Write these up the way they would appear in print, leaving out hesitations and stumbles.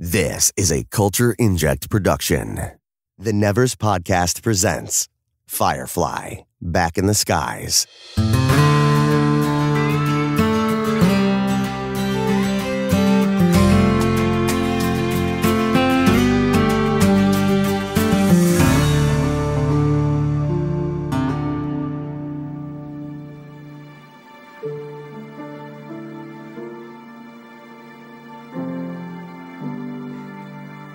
This is a Culture Inject production. The Nevers Podcast presents Firefly, Back in the Skies.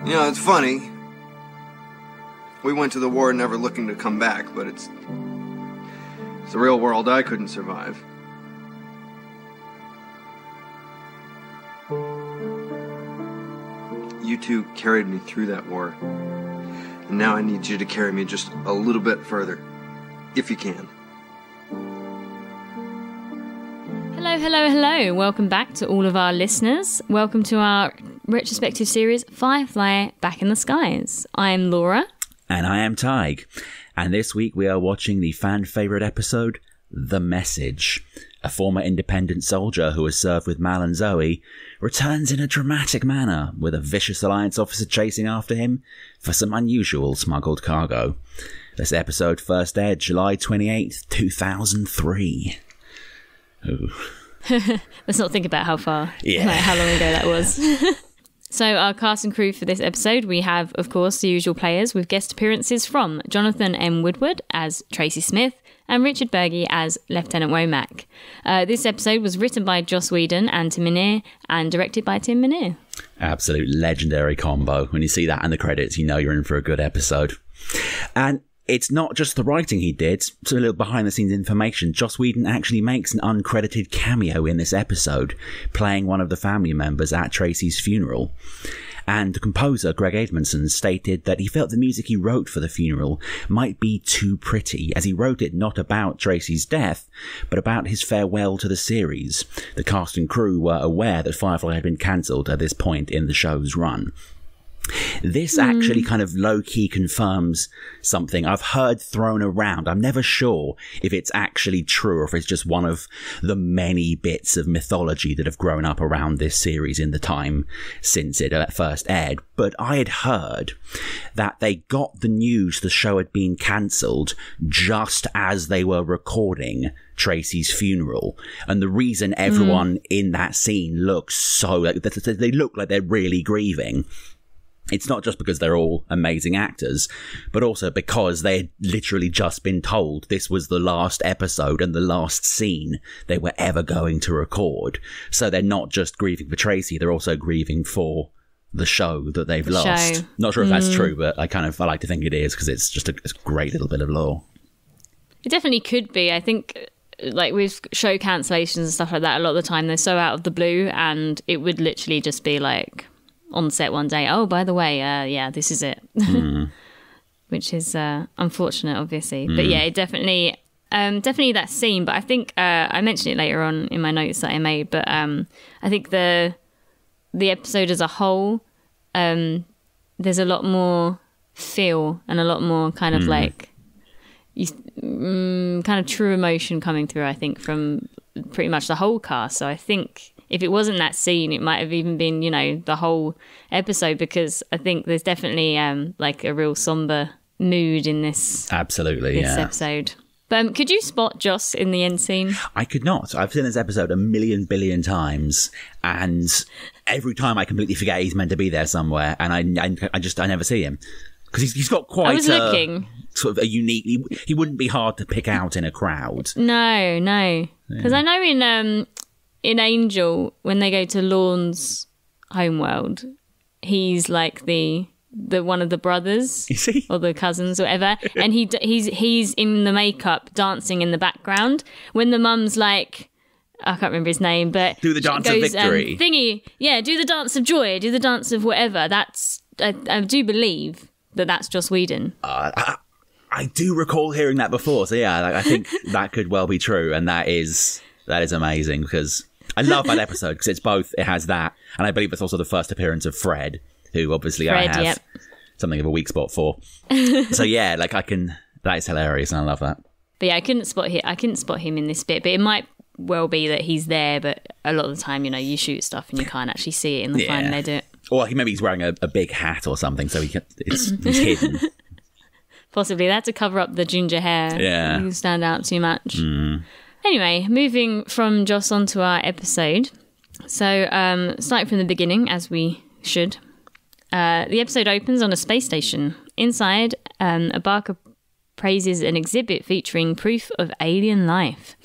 You know, it's funny. We went to the war never looking to come back, but it's the real world I couldn't survive. You two carried me through that war. And now I need you to carry me just a little bit further, if you can. Hello. Welcome back to all of our listeners. Welcome to our retrospective series, Firefly Back in the Skies. I am Laura. And I am Tig. And this week we are watching the fan favourite episode, The Message. A former independent soldier who has served with Mal and Zoe returns in a dramatic manner, with a vicious Alliance officer chasing after him for some unusual smuggled cargo. This episode first aired July 28th, 2003. Ooh. Let's not think about how far, how long ago that was. So our cast and crew for this episode, we have, of course, the usual players with guest appearances from Jonathan M. Woodward as Tracy Smith and Richard Berge as Lieutenant Womack. This episode was written by Joss Whedon and Tim Minear and directed by Tim Minear. Absolute legendary combo. When you see that in the credits, you know you're in for a good episode. And it's not just the writing he did. Some little behind-the-scenes information. Joss Whedon actually makes an uncredited cameo in this episode, playing one of the family members at Tracy's funeral. And the composer, Greg Edmondson, stated that he felt the music he wrote for the funeral might be too pretty, as he wrote it not about Tracy's death, but about his farewell to the series. The cast and crew were aware that Firefly had been cancelled at this point in the show's run. This actually kind of low-key confirms something I've heard thrown around. I'm never sure if it's actually true or if it's just one of the many bits of mythology that have grown up around this series in the time since it first aired. But I had heard that they got the news the show had been cancelled just as they were recording Tracy's funeral, and the reason everyone in that scene looks so, like, they look like they're really grieving. It's not just because they're all amazing actors, but also because they had literally just been told this was the last episode and the last scene they were ever going to record. So they're not just grieving for Tracy, they're also grieving for the show that they've lost. Not sure if that's true, but I like to think it is, because it's just a great little bit of lore. It definitely could be. I think, like, with show cancellations and stuff like that, a lot of the time they're so out of the blue, and it would literally just be like on set one day, oh, by the way, this is it. Which is unfortunate, obviously. But yeah, it definitely that scene. But I think I mentioned it later on in my notes that I made, but I think the episode as a whole, there's a lot more feel and a lot more kind of like kind of true emotion coming through, I think, from pretty much the whole cast. So I think if it wasn't that scene, it might have even been, the whole episode, because I think there's definitely like a real somber mood in this. Absolutely, this episode. But could you spot Joss in the end scene? I could not. I've seen this episode a million billion times, and every time I completely forget he's meant to be there somewhere, and I never see him, because he's got quite. I was looking. Sort of a unique. He wouldn't be hard to pick out in a crowd. No, because I know in Angel, when they go to Lorne's homeworld, he's like the one of the brothers, is he? Or the cousins or whatever, and he's in the makeup dancing in the background when the mum's like, I can't remember his name, but do the dance of victory, do the dance of joy, do the dance of whatever. That's I do believe that's Joss Whedon. I do recall hearing that before, so yeah, I think that could well be true, and that is amazing, because I love that episode, because it has that, and I believe it's also the first appearance of Fred, who obviously I have something of a weak spot for. So yeah, like that is hilarious, and I love that. But yeah, I couldn't spot him in this bit, but it might well be that he's there, but a lot of the time, you shoot stuff and you can't actually see it in the final edit. Or maybe he's wearing a big hat or something, so it's hidden. Possibly. They had to cover up the ginger hair. Yeah. You can stand out too much. Mm. Anyway, moving from Joss onto our episode. So, starting from the beginning, as we should, the episode opens on a space station. Inside, a barker praises an exhibit featuring proof of alien life.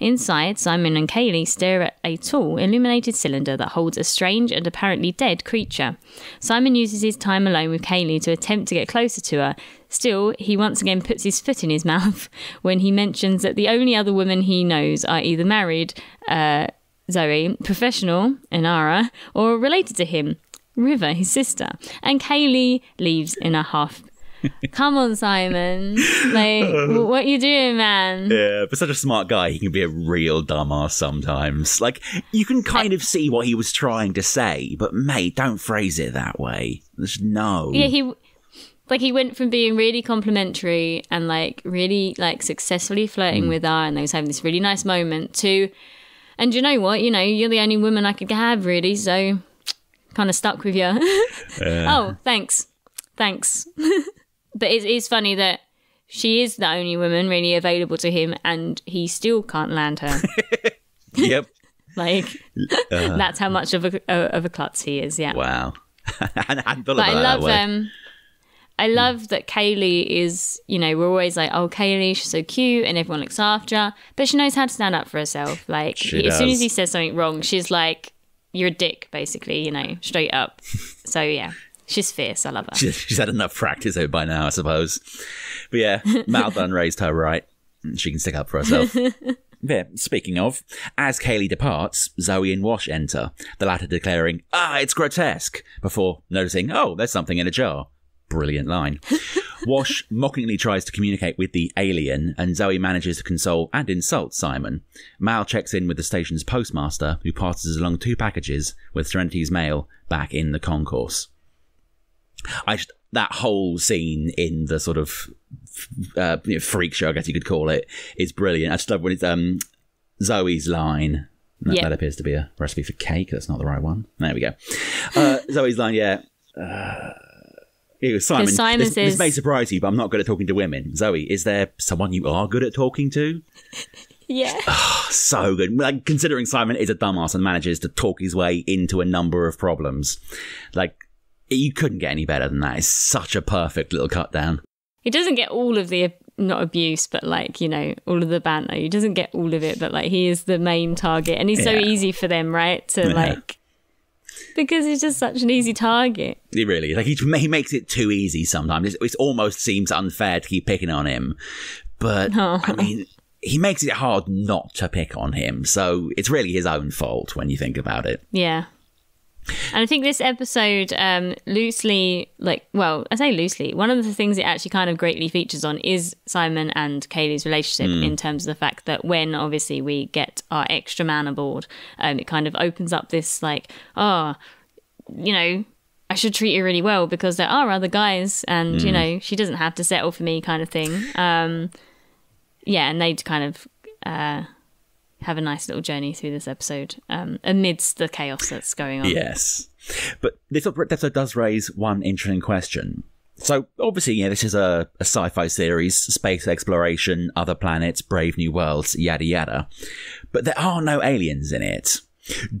Inside, Simon and Kaylee stare at a tall, illuminated cylinder that holds a strange and apparently dead creature. Simon uses his time alone with Kaylee to attempt to get closer to her. Still, he once again puts his foot in his mouth when he mentions that the only other women he knows are either married, Zoe, professional, Inara, or related to him, River, his sister. And Kaylee leaves in a huff. Come on, Simon. Like, what are you doing, man? Yeah, but such a smart guy, he can be a real dumbass sometimes. Like, you can kind of see what he was trying to say, but, mate, don't phrase it that way. There's no... Yeah, he went from being really complimentary and, like, really, like, successfully flirting with her, and they was having this really nice moment, to... And you know what? You know, you're the only woman I could have, really, so kind of stuck with you. Oh, thanks. Thanks. But it is funny that she is the only woman really available to him, and he still can't land her. Yep. Like, that's how much of a klutz he is, yeah. Wow. I love that Kaylee is, you know, we're always like, oh, Kaylee, she's so cute and everyone looks after her. But she knows how to stand up for herself. Like, as soon as he says something wrong, she's like, you're a dick, basically, you know, straight up. So, yeah, she's fierce. I love her. She's had enough practice though by now, I suppose. But, yeah, Mal Dunn raised her right. She can stick up for herself. Yeah, speaking of, as Kaylee departs, Zoe and Wash enter, the latter declaring, ah, it's grotesque, before noticing, oh, there's something in a jar. Brilliant line. Wash mockingly tries to communicate with the alien, and Zoe manages to console and insult Simon. Mal checks in with the station's postmaster, who passes along two packages with Serenity's mail back in the concourse. That whole scene in the sort of freak show, I guess you could call it, is brilliant. I just love when it's Zoe's line. That appears to be a recipe for cake. That's not the right one. There we go. Zoe's line, yeah. Simon says, this may surprise you, but I'm not good at talking to women. Zoe, is there someone you are good at talking to? Yeah. Oh, so good. Like, considering Simon is a dumbass and manages to talk his way into a number of problems. Like, you couldn't get any better than that. It's such a perfect little cut down. He doesn't get all of the, not abuse, but like, you know, all of the banter. He doesn't get all of it, but like, he is the main target. And he's so easy for them, right? To like... Because he's just such an easy target. He really is. Like, he makes it too easy sometimes. It almost seems unfair to keep picking on him. But, I mean, he makes it hard not to pick on him. So it's really his own fault when you think about it. Yeah. And I think this episode loosely, like, well, I say loosely, one of the things it actually kind of greatly features on is Simon and Kaylee's relationship, in terms of the fact that when, obviously, we get our extra man aboard, it kind of opens up this, like, oh, you know, I should treat her really well because there are other guys and, you know, she doesn't have to settle for me kind of thing. Yeah, and they'd kind of... have a nice little journey through this episode amidst the chaos that's going on. Yes. But this episode does raise one interesting question. So, obviously, yeah, this is a sci-fi series, space exploration, other planets, brave new worlds, yada yada. But there are no aliens in it.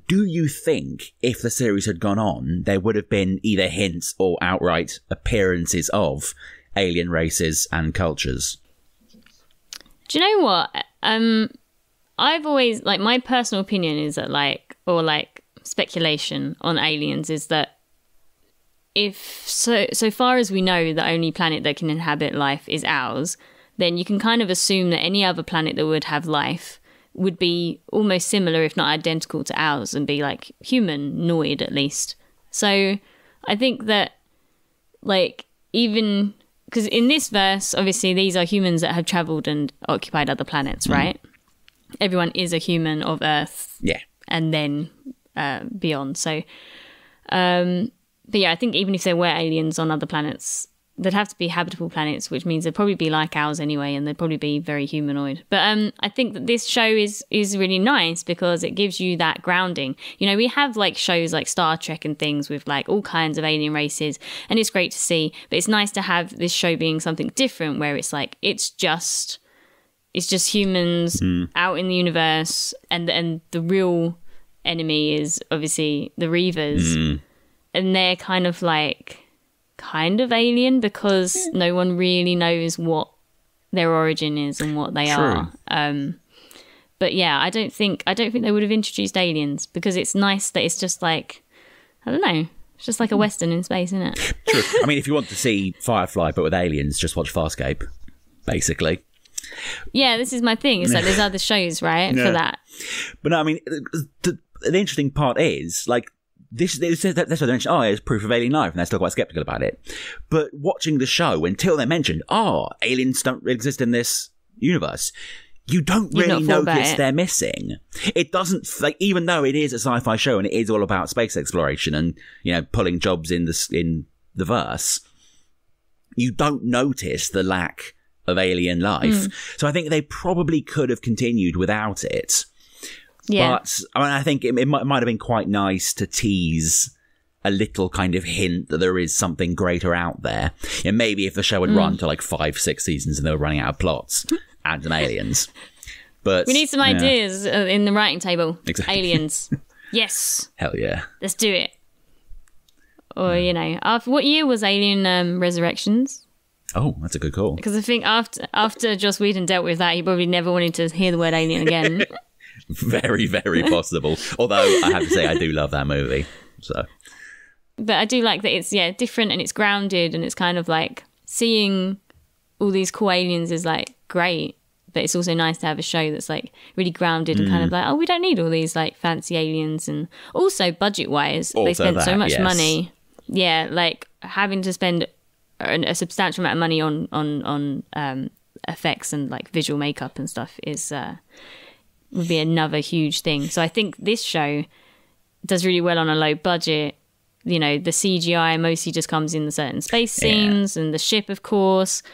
Do you think if the series had gone on, there would have been either hints or outright appearances of alien races and cultures? Do you know what? I've always, like, my personal opinion is that, like, or, like, speculation on aliens is that so far as we know, the only planet that can inhabit life is ours, then you can kind of assume that any other planet that would have life would be almost similar, if not identical to ours, and be, like, humanoid at least. So I think that, like, even... Because in this verse, obviously, these are humans that have travelled and occupied other planets, right? Everyone is a human of Earth, yeah, and then beyond. So, but yeah, I think even if there were aliens on other planets, they'd have to be habitable planets, which means they'd probably be like ours anyway, and they'd probably be very humanoid. But I think that this show is really nice because it gives you that grounding. You know, we have like shows like Star Trek and things with like all kinds of alien races, and it's great to see. But it's nice to have this show being something different, where it's like it's just humans out in the universe, and the real enemy is obviously the Reavers, and they're kind of like. Kind of alien because no one really knows what their origin is and what they are. But yeah, I don't think they would have introduced aliens, because it's nice that it's just like, I don't know, it's just like a Western in space, isn't it? True. I mean, if you want to see Firefly but with aliens, just watch Farscape, basically. Yeah, this is my thing. It's like there's other shows, right, for that. But no, I mean, the interesting part is like. That's what they mentioned. Oh, it's proof of alien life, and they're still quite skeptical about it. But watching the show, until they mentioned, oh, aliens don't exist in this universe, you don't really notice they're missing. It doesn't, like, even though it is a sci-fi show and it is all about space exploration and, you know, pulling jobs in the verse, you don't notice the lack of alien life. So I think they probably could have continued without it. Yeah. But I mean, I think it might have been quite nice to tease a little kind of hint that there is something greater out there. And maybe if the show had run to like 5-6 seasons and they were running out of plots, add some aliens. But we need some ideas in the writing table. Exactly. Aliens. Yes. Hell yeah. Let's do it. Or, you know, what year was Alien Resurrections? Oh, that's a good call. Because I think after Joss Whedon dealt with that, he probably never wanted to hear the word alien again. Very, very possible. Although I have to say, I do love that movie. So, but I do like that it's different, and it's grounded, and it's kind of like seeing all these cool aliens is like great, but it's also nice to have a show that's like really grounded and kind of like, oh, we don't need all these like fancy aliens. And also budget wise, also they spent so much money. Yeah, like having to spend a substantial amount of money on effects and like visual makeup and stuff is. Would be another huge thing. So I think this show does really well on a low budget. You know, the CGI mostly just comes in the certain space scenes and the ship, of course.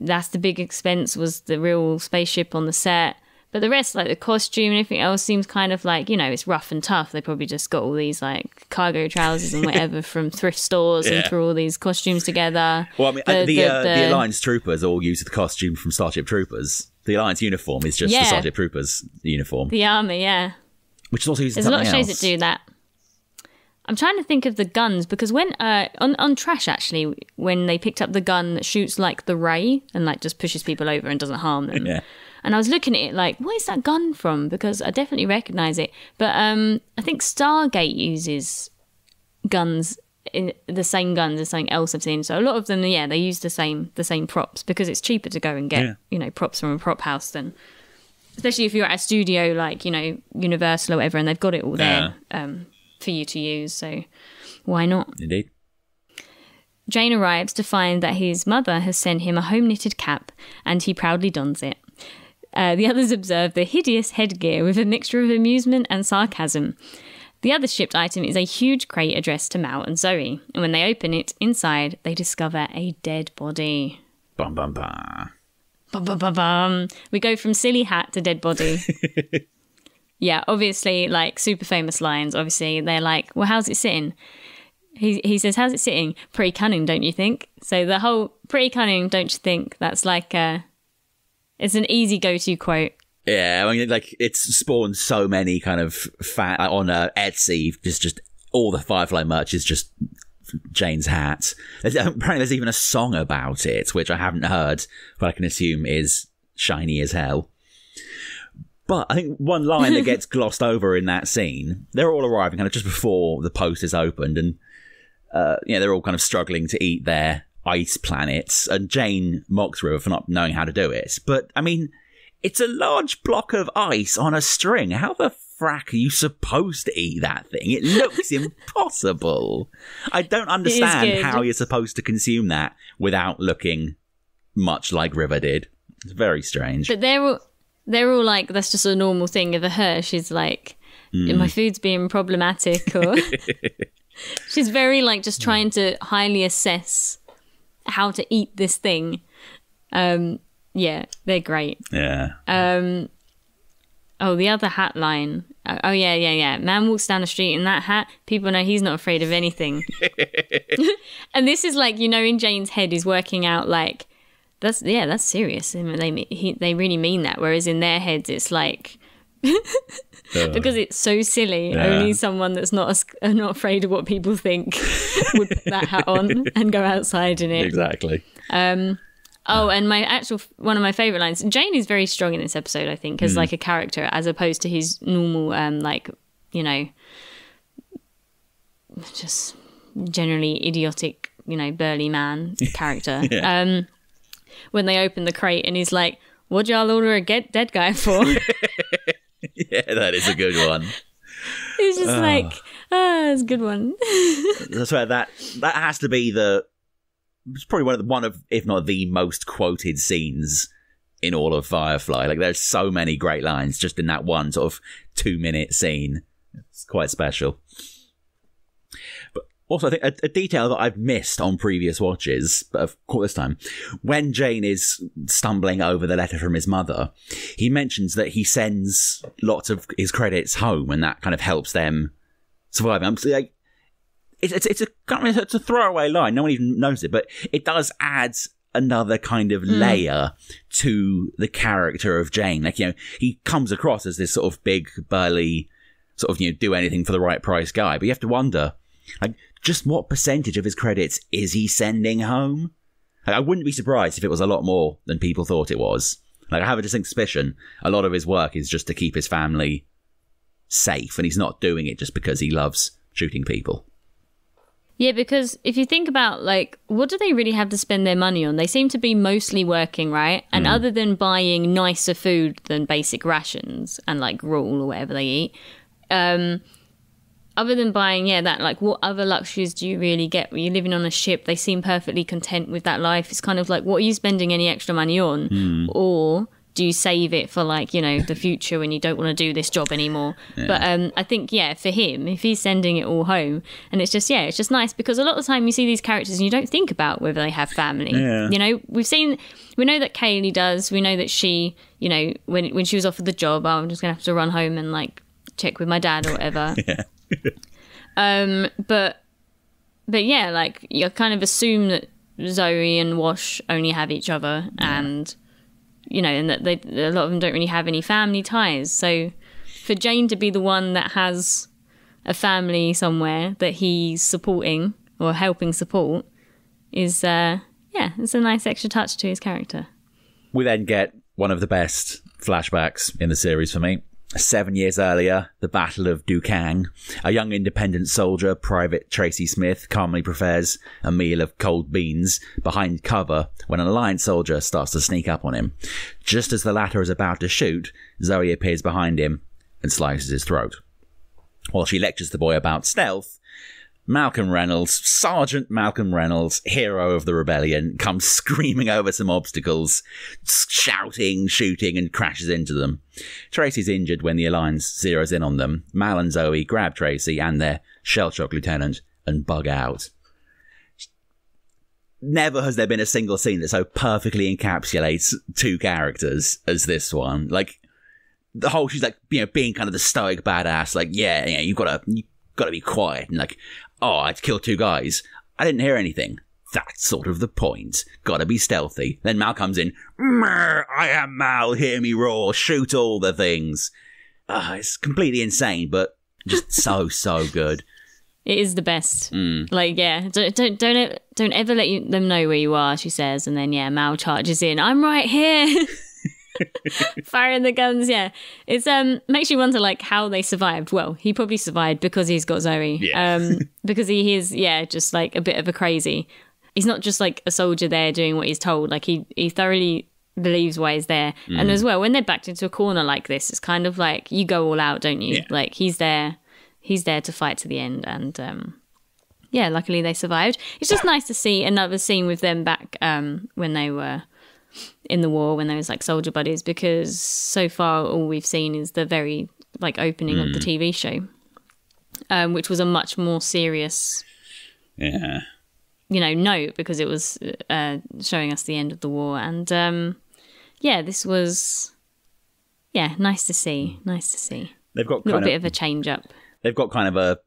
That's the big expense, was the real spaceship on the set. But the rest, like the costume and everything else, seems kind of like, you know, it's rough and tough. They probably just got all these like cargo trousers and whatever from thrift stores and threw all these costumes together. Well, I mean, the Alliance troopers all use the costume from Starship Troopers. The Alliance uniform is just the Starship Troopers uniform. The army, which is also used in something else. There's a lot of shows that do that. I'm trying to think of the guns, because when on Trash, actually, when they picked up the gun that shoots like the ray and like just pushes people over and doesn't harm them. And I was looking at it like, what is that gun from? Because I definitely recognise it. But I think Stargate uses guns, in the same guns as something else I've seen. So a lot of them, they use the same props, because it's cheaper to go and get you know, props from a prop house than, especially if you're at a studio like, you know, Universal or whatever, and they've got it all there for you to use. So why not? Indeed. Jane arrives to find that his mother has sent him a home knitted cap, and he proudly dons it. The others observe the hideous headgear with a mixture of amusement and sarcasm. The other shipped item is a huge crate addressed to Mal and Zoe, and when they open it, inside they discover a dead body. Bum bum bum. Bum bum bum bum. We go from silly hat to dead body. Yeah, obviously, like, super famous lines, obviously. They're like, well, how's it sitting? He says, how's it sitting? Pretty cunning, don't you think? So the whole pretty cunning, don't you think? That's like it's an easy go-to quote. Yeah, I mean, like, it's spawned so many kind of on Etsy. Just all the Firefly merch is just Jane's hat. Apparently, there's even a song about it, which I haven't heard, but I can assume is shiny as hell. But I think one line that gets glossed over in that scene, they're all arriving kind of just before the post is opened, and they're all kind of struggling to eat their ice planets, and Jane mocks River for not knowing how to do it. But I mean, it's a large block of ice on a string. How the frack are you supposed to eat that thing? It looks impossible. I don't understand how you're supposed to consume that without looking much like River did. It's very strange. But they're all like, that's just a normal thing. Ever her, she's like, my food's being problematic, or she's very like just trying to highly assess how to eat this thing. Yeah, they're great. Yeah. The other hat line. Oh, yeah. Man walks down the street in that hat. People know he's not afraid of anything. And this is like, you know, in Jane's head, he's working out like, that's serious. I mean, they really mean that. Whereas in their heads, it's like, because it's so silly. Yeah. Only someone that's not afraid of what people think would put that hat on and go outside in it. Exactly. And one of my favorite lines. Jane is very strong in this episode, I think, as like a character, as opposed to his normal, just generally idiotic, burly man character. Yeah. When they open the crate and he's like, "What y'all order a dead guy for?" Yeah, that is a good one. He's just like, "That's a good one." That's right. That has to be the. It's probably one of, if not the most quoted scenes in all of Firefly. Like, there's so many great lines just in that one sort of 2-minute scene. It's quite special. But also, I think a detail that I've missed on previous watches, but of course this time, when Jane is stumbling over the letter from his mother, he mentions that he sends lots of his credits home, and that kind of helps them survive. I'm like, it's a throwaway line. No one even knows it, but it does add another kind of layer to the character of Jane. Like, he comes across as this sort of big, burly, sort of, do anything for the right price guy. But you have to wonder, like, just what percentage of his credits is he sending home? Like, I wouldn't be surprised if it was a lot more than people thought it was. Like, I have a distinct suspicion a lot of his work is just to keep his family safe, and he's not doing it just because he loves shooting people. Yeah, because if you think about, like, what do they really have to spend their money on? They seem to be mostly working, right? And other than buying nicer food than basic rations and, like, gruel or whatever they eat, other than buying, what other luxuries do you really get? When you're living on a ship, they seem perfectly content with that life. It's kind of like, what are you spending any extra money on? Or do you save it for, like, the future when you don't want to do this job anymore? Yeah. But I think, for him, if he's sending it all home, and it's just, it's just nice, because a lot of the time you see these characters and you don't think about whether they have family. Yeah. We know that Kaylee does. We know that she, when she was offered the job, I'm just going to have to run home and, like, check with my dad or whatever. But you kind of assume that Zoe and Wash only have each other and... and that a lot of them don't really have any family ties. So for Jane to be the one that has a family somewhere that he's supporting or helping support is, it's a nice extra touch to his character. We then get one of the best flashbacks in the series for me. 7 years earlier, the Battle of Du Kang. A young independent soldier, Private Tracy Smith, calmly prepares a meal of cold beans behind cover when an Alliance soldier starts to sneak up on him. Just as the latter is about to shoot, Zoe appears behind him and slices his throat. While she lectures the boy about stealth, Sergeant Malcolm Reynolds, hero of the rebellion, comes screaming over some obstacles, shouting, shooting, and crashes into them. Tracy's injured when the Alliance zeroes in on them. Mal and Zoe grab Tracy and their shell-shock lieutenant and bug out. Never has there been a single scene that so perfectly encapsulates two characters as this one. Like, the whole, she's like, being kind of the stoic badass, like, you've got to be quiet, and like, oh, I'd kill two guys. I didn't hear anything. That's sort of the point. Gotta be stealthy. Then Mal comes in. I am Mal. Hear me roar. Shoot all the things. It's completely insane, but just so good. It is the best. Like, don't ever let them know where you are, she says, and then Mal charges in. I'm right here. Firing the guns, it's makes you wonder, like, how they survived. Well, he probably survived because he's got Zoe. Because he is just like a bit of a crazy. He's not just like a soldier there doing what he's told, like he thoroughly believes why he's there. And as well, when they're backed into a corner like this, it's kind of like you go all out, don't you? Like, he's there to fight to the end, and luckily they survived. It's just nice to see another scene with them back when they were in the war, when there was like soldier buddies, because so far all we've seen is the very like opening of the TV show, which was a much more serious you know, note, because it was showing us the end of the war. And yeah, this was, yeah, nice to see. Nice to see. They've got kind of a bit of a change up. They've got kind of a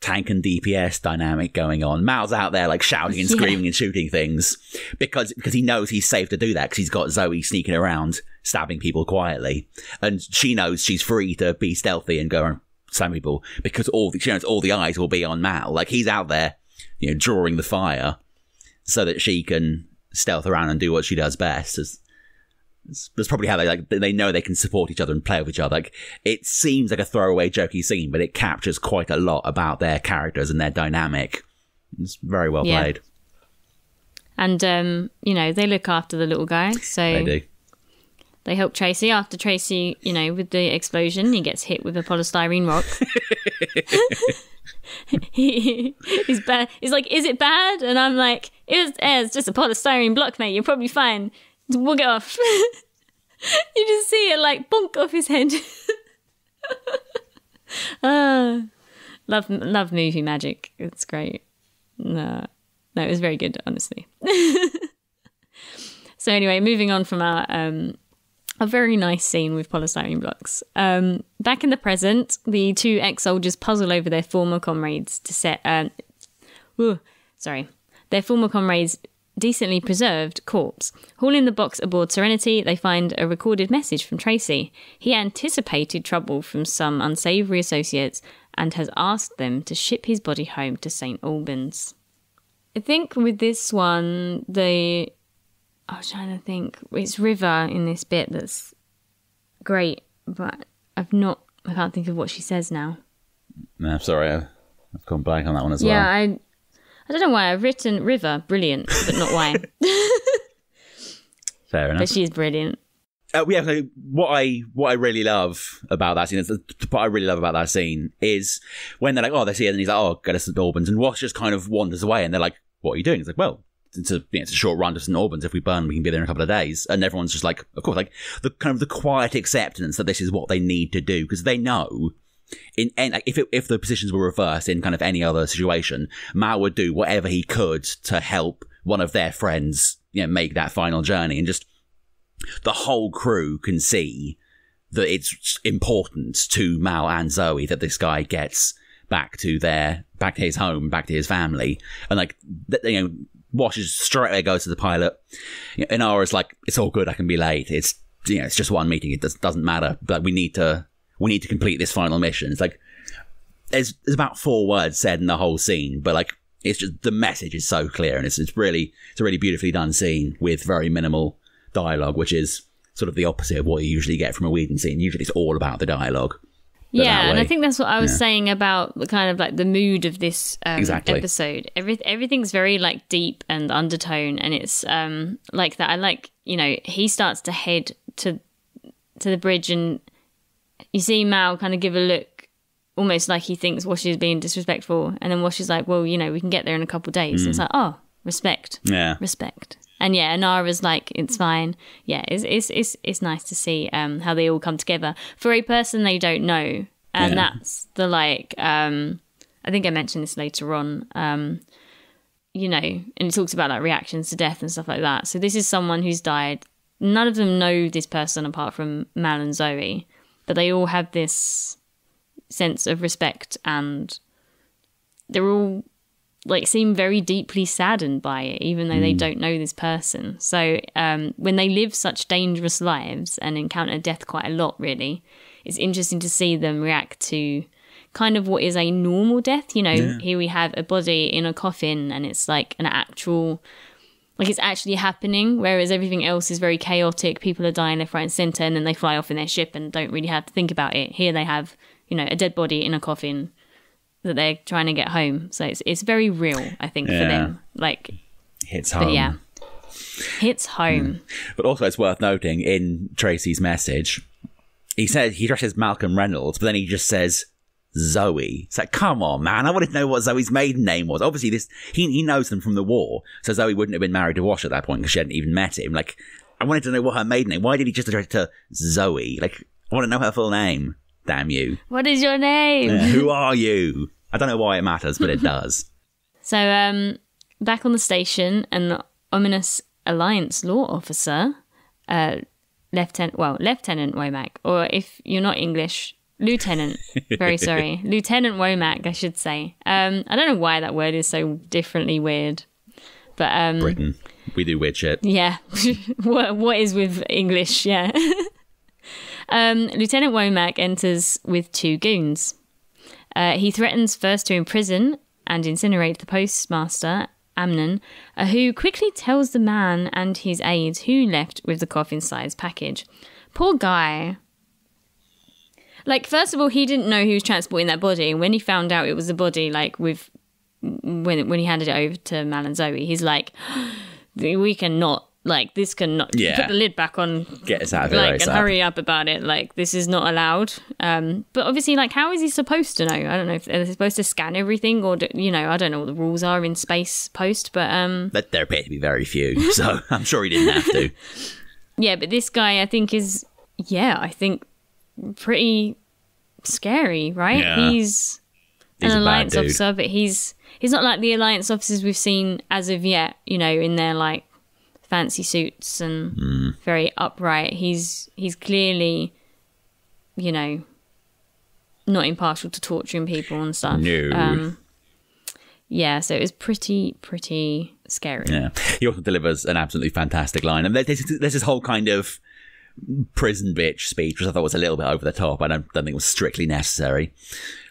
tank and DPS dynamic going on. Mal's out there like shouting and screaming and shooting things because he knows he's safe to do that, because he's got Zoe sneaking around stabbing people quietly, and she knows she's free to be stealthy and go and stab people because all the eyes will be on Mal. Like, he's out there, you know, drawing the fire so that she can stealth around and do what she does best. That's probably how they know they can support each other and play with each other. Like, it seems like a throwaway, jokey scene, but it captures quite a lot about their characters and their dynamic. It's very well played. And you know, they look after the little guy, so they do. They help Tracy after Tracy, you know, with the explosion, he gets hit with a polystyrene rock. He's like, "Is it bad?" And I'm like, "It's just a polystyrene block, mate. You're probably fine. We'll get off." You just see it like bonk off his head. Love movie magic. It's great. No, it was very good, honestly. So anyway, moving on from our a very nice scene with polystyrene blocks. Back in the present, the two ex-soldiers puzzle over their former comrades to set their former comrades' decently preserved corpse. Hauling the box aboard Serenity, they find a recorded message from Tracy. He anticipated trouble from some unsavoury associates and has asked them to ship his body home to Saint Albans. I think with this one, I was trying to think. It's River in this bit that's great, but I can't think of what she says now. No, sorry, I've gone blank on that one as well. Yeah, I don't know why I've written River brilliant, but not why. Fair enough. But she's brilliant. So what I really love about that scene is when they're like, "Oh, they see it," and he's like, "Oh, go to St. Albans," and Ross just kind of wanders away, and they're like, "What are you doing?" He's like, "Well, it's a short run to St. Albans. If we burn, we can be there in a couple of days." And everyone's just like, of course, like the kind of the quiet acceptance that this is what they need to do, because they know if the positions were reversed in kind of any other situation, Mal would do whatever he could to help one of their friends, you know, make that final journey. And just the whole crew can see that it's important to Mal and Zoe that this guy gets back to his home, back to his family. And like, you know, Washes straight away, goes to the pilot. Inara's like, "It's all good. I can be late. It's, you know, it's just one meeting. It doesn't matter. But we need to complete this final mission." It's like, there's about 4 words said in the whole scene, but like, it's just, the message is so clear, and it's a really beautifully done scene with very minimal dialogue, which is sort of the opposite of what you usually get from a Whedon scene. Usually, it's all about the dialogue. Yeah, and I think that's what I was saying about the kind of like the mood of this episode. Everything's very like deep and undertone, and it's like that. I like, you know, he starts to head to the bridge, and you see Mal kind of give a look, almost like he thinks Washi is being disrespectful, and then Washi's like, "Well, you know, we can get there in a couple of days." Mm. It's like, oh, respect, respect, and Inara's like, "It's fine." Yeah, it's nice to see how they all come together for a person they don't know. And that's the, like, I think I mentioned this later on, you know, and it talks about like reactions to death and stuff like that. So this is someone who's died. None of them know this person apart from Mal and Zoe, but they all have this sense of respect, and they're all like, seem very deeply saddened by it, even though they don't know this person. So when they live such dangerous lives and encounter death quite a lot, really, it's interesting to see them react to kind of what is a normal death. You know, here we have a body in a coffin, and it's like an actual, like, it's actually happening, whereas everything else is very chaotic. People are dying left, right and centre, and then they fly off in their ship and don't really have to think about it. Here they have, you know, a dead body in a coffin that they're trying to get home. So it's very real, I think, for them. Like, hits home. Hits home. But also, it's worth noting in Tracy's message, he says he addresses Malcolm Reynolds, but then he just says Zoe. It's like, come on, man! I wanted to know what Zoe's maiden name was. Obviously, he knows them from the war, so Zoe wouldn't have been married to Wash at that point because she hadn't even met him. Like, I wanted to know what her maiden name. Why did he just address it to Zoe? Like, I want to know her full name. Damn you! What is your name? Who are you? I don't know why it matters, but it does. So Back on the station, an ominous Alliance law officer, Lieutenant Womack, or if you're not English, Lieutenant. Very sorry. Lieutenant Womack, I should say. I don't know why that word is so differently weird. But Britain. We do weird shit. Yeah. What is with English? Yeah. Lieutenant Womack enters with two goons. He threatens first to imprison and incinerate the postmaster, Amnon, who quickly tells the man and his aides who left with the coffin-sized package. Poor guy. Like, first of all, he didn't know who was transporting that body. And when he found out it was the body, like, when he handed it over to Mal and Zoe, he's like, we cannot, like, this cannot, yeah. Put the lid back on. Get us out of here. Like, and hurry up about it. Like, this is not allowed. But obviously, like, how is he supposed to know? I don't know if they're supposed to scan everything or, you know, I don't know what the rules are in space post, but. But there appear to be very few, so I'm sure he didn't have to. Yeah, but this guy, I think, is, yeah, I think, pretty scary, right? Yeah. He's an Alliance officer, but he's not like the Alliance officers we've seen as of yet, you know, in their like fancy suits and very upright. He's clearly, you know, not impartial to torturing people and stuff. No. Yeah, so it was pretty scary. Yeah. He also delivers an absolutely fantastic line. And there's this whole kind of prison bitch speech, which I thought was a little bit over the top. I don't think it was strictly necessary.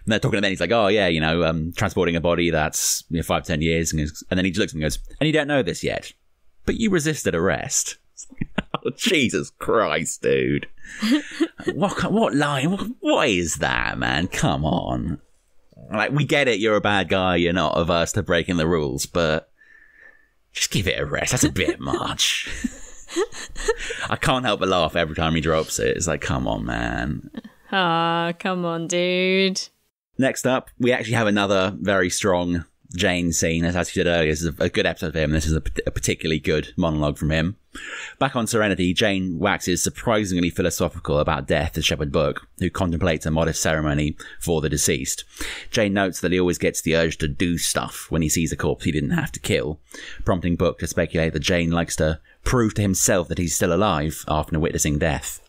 And they're talking to him, and he's like, oh yeah, you know, transporting a body that's, you know, 5 to 10 years, and then he just looks at him and goes, and you don't know this yet, but you resisted arrest. Oh, Jesus Christ, dude. what line, what is that, man? Come on. Like, we get it, you're a bad guy, you're not averse to breaking the rules, but just give it a rest. That's a bit much. I can't help but laugh every time he drops it. It's like, come on, man. Ah, come on, dude. Next up, we actually have another very strong Jane scene. As I said earlier, this is a good episode of him. This is a particularly good monologue from him. Back on Serenity, Jane waxes surprisingly philosophical about death to Shepherd Book, who contemplates a modest ceremony for the deceased. Jane notes that he always gets the urge to do stuff when he sees a corpse he didn't have to kill, prompting Book to speculate that Jane likes to prove to himself that he's still alive after witnessing death.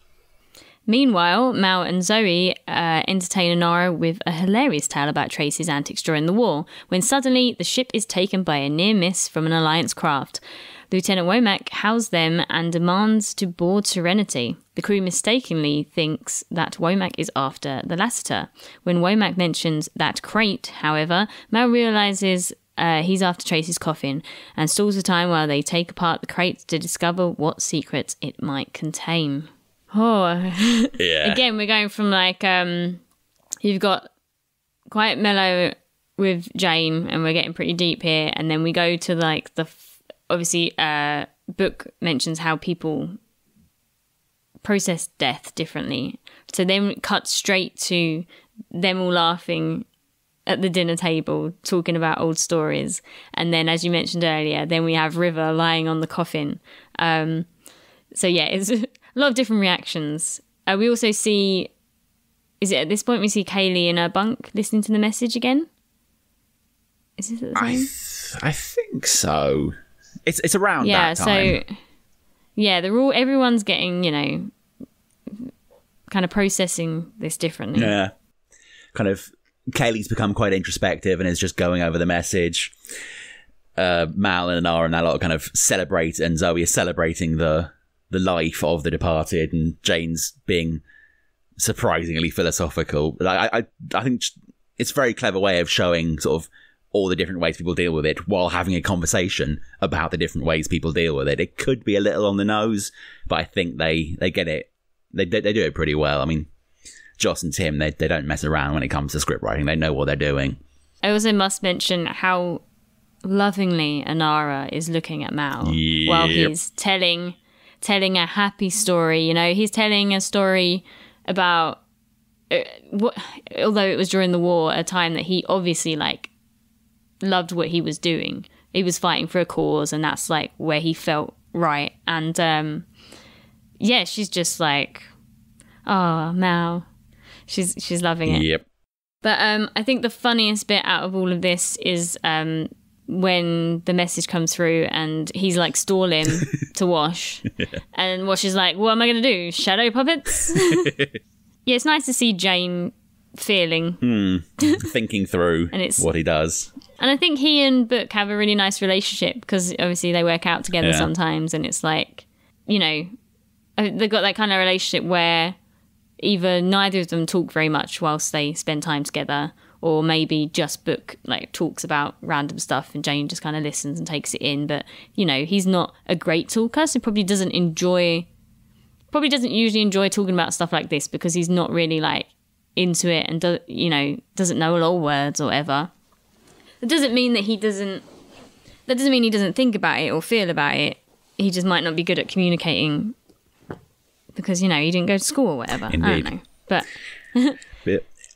Meanwhile, Mal and Zoë entertain Inara with a hilarious tale about Tracy's antics during the war, when suddenly the ship is taken by a near miss from an Alliance craft. Lieutenant Womack hows them and demands to board Serenity. The crew mistakenly thinks that Womack is after the Lassiter. When Womack mentions that crate, however, Mal realises he's after Tracy's coffin and stalls the time while they take apart the crate to discover what secrets it might contain. Oh, yeah. Again, we're going from like, you've got quite mellow with Jane and we're getting pretty deep here. And then we go to like obviously Book mentions how people process death differently. So then it cuts straight to them all laughing at the dinner table, talking about old stories. And then, as you mentioned earlier, then we have River lying on the coffin. So yeah, it's a lot of different reactions. We also see, is it at this point we see Kaylee in her bunk listening to the message again? Is this at the time? I think so. It's around that time. So, yeah, everyone's getting, you know, kind of processing this differently. Yeah. Kind of Kaylee's become quite introspective and is just going over the message. Mal and Inara and that lot kind of celebrate, and Zoë is celebrating the life of the departed, and Jane's being surprisingly philosophical. Like, I think it's a very clever way of showing sort of all the different ways people deal with it while having a conversation about the different ways people deal with it. It could be a little on the nose, but I think they get it. They do it pretty well. I mean, Joss and Tim, they don't mess around when it comes to script writing. They know what they're doing. I also must mention how lovingly Inara is looking at Mal while he's telling a happy story. You know, he's telling a story about although it was during the war, a time that he obviously like loved what he was doing. He was fighting for a cause, and that's like where he felt right. And yeah, she's just like, oh, Mal. She's loving it. Yep. But I think the funniest bit out of all of this is when the message comes through and he's like stalling to Wash. Yeah. And Wash is like, what am I going to do? Shadow puppets? Yeah, it's nice to see Jane feeling. Thinking through and it's, what he does. And I think he and Book have a really nice relationship because obviously they work out together sometimes, and it's like, you know, they've got that kind of relationship where either neither of them talk very much whilst they spend time together, or maybe just Book like talks about random stuff and Jane just kind of listens and takes it in. But, you know, he's not a great talker, so probably doesn't usually enjoy talking about stuff like this because he's not really like into it and doesn't know a lot of words or whatever. That doesn't mean he doesn't think about it or feel about it. He just might not be good at communicating because, you know, he didn't go to school or whatever. Indeed. I don't know. But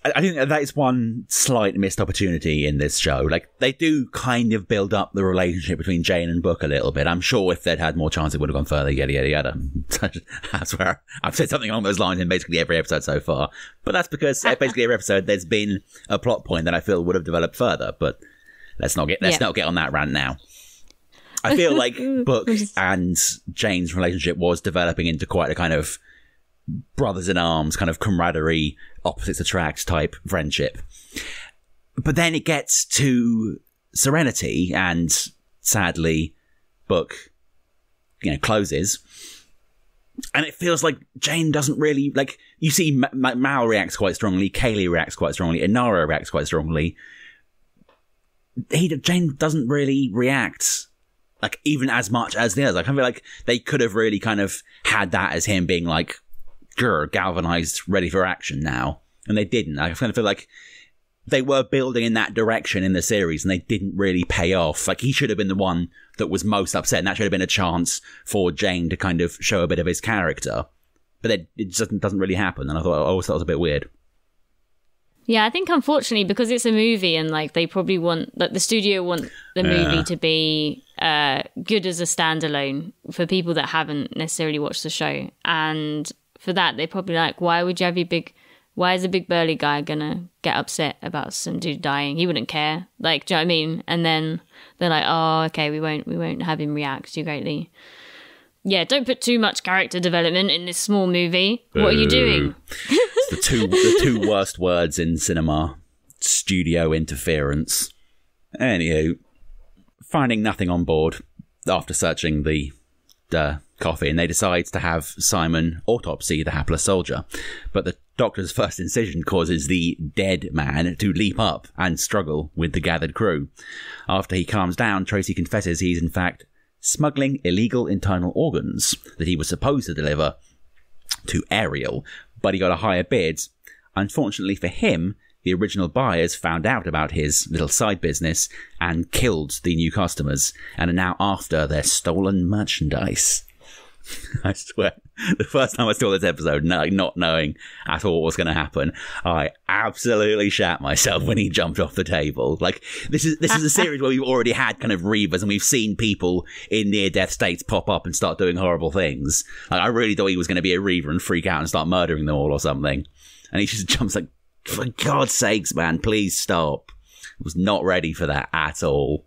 I think that is one slight missed opportunity in this show. Like, they do kind of build up the relationship between Jane and Book a little bit. I'm sure if they'd had more chance, it would have gone further, yada, yada, yada. That's where I've said something along those lines in basically every episode so far. But that's because basically every episode there's been a plot point that I feel would have developed further. But let's not get on that rant now. I feel like Book and Jane's relationship was developing into quite a kind of brothers in arms, kind of camaraderie, opposites attract type friendship. But then it gets to Serenity, and sadly, Book, you know, closes. And it feels like Jane doesn't really, like, you see Mal reacts quite strongly, Kaylee reacts quite strongly, Inara reacts quite strongly. Jane doesn't really react like even as much as the others. Like, I feel like they could have really kind of had that as him being like, galvanized, ready for action now, and they didn't. I kind of feel like they were building in that direction in the series and they didn't really pay off. Like, he should have been the one that was most upset, and that should have been a chance for Jane to kind of show a bit of his character, but it just doesn't really happen. And I always thought it was a bit weird. Yeah, I think unfortunately because it's a movie and like they probably want the studio movie to be good as a standalone for people that haven't necessarily watched the show, and for that, they're probably like, why is a big burly guy gonna get upset about some dude dying? He wouldn't care. Like, do you know what I mean? And then they're like, oh, okay, we won't have him react too greatly. Yeah, don't put too much character development in this small movie. Boo. What are you doing? It's the two worst words in cinema. Studio interference. Anywho, finding nothing on board after searching the coffee, and they decide to have Simon autopsy the hapless soldier, but the doctor's first incision causes the dead man to leap up and struggle with the gathered crew. After he calms down, Tracy confesses he's in fact smuggling illegal internal organs that he was supposed to deliver to Ariel, but he got a higher bid. Unfortunately for him, the original buyers found out about his little side business and killed the new customers and are now after their stolen merchandise. I swear, the first time I saw this episode, not knowing at all what was going to happen, I absolutely shat myself when he jumped off the table. Like, this is a series where we've already had kind of reavers and we've seen people in near-death states pop up and start doing horrible things. Like, I really thought he was going to be a reaver and freak out and start murdering them all or something. And he just jumps like, for God's sakes, man, please stop. I was not ready for that at all.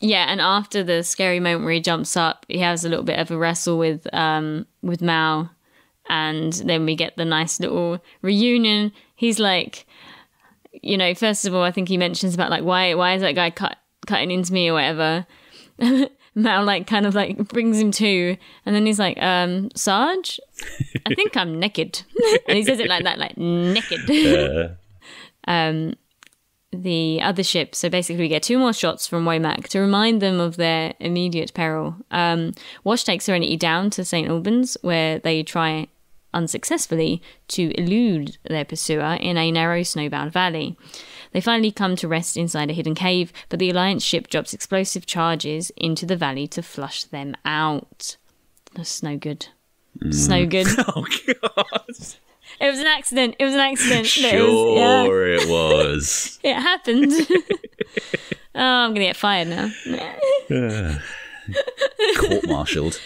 Yeah, and after the scary moment where he jumps up, he has a little bit of a wrestle with Mal, and then we get the nice little reunion. He's like, you know, first of all, I think he mentions about like, why is that guy cutting into me or whatever? Mal like kind of like brings him to, and then he's like, Sarge, I think I'm naked. And he says it like that, like naked. The other ship. So basically we get two more shots from Womack to remind them of their immediate peril. Wash takes Serenity down to Saint Albans, where they try unsuccessfully to elude their pursuer in a narrow snowbound valley. They finally come to rest inside a hidden cave, but the Alliance ship drops explosive charges into the valley to flush them out. That's no good. It's no good. Oh, God. It was an accident. It was an accident. Sure, it was. It happened. Oh, I'm going to get fired now. Court-martialed.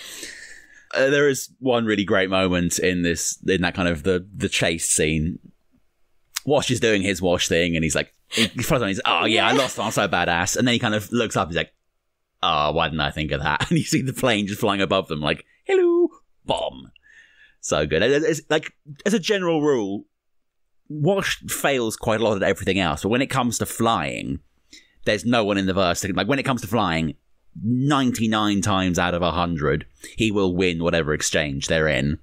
There is one really great moment in that kind of the chase scene. Wash is doing his Wash thing, and he's like He falls down, he's like, oh yeah, I lost one, I'm so badass. And then he kind of looks up, he's like, oh, why didn't I think of that? And you see the plane just flying above them, like, hello, bomb. So good. It's like, as a general rule, Wash fails quite a lot at everything else, but when it comes to flying, there's no one in the verse. Like, when it comes to flying, 99 times out of 100, he will win whatever exchange they're in.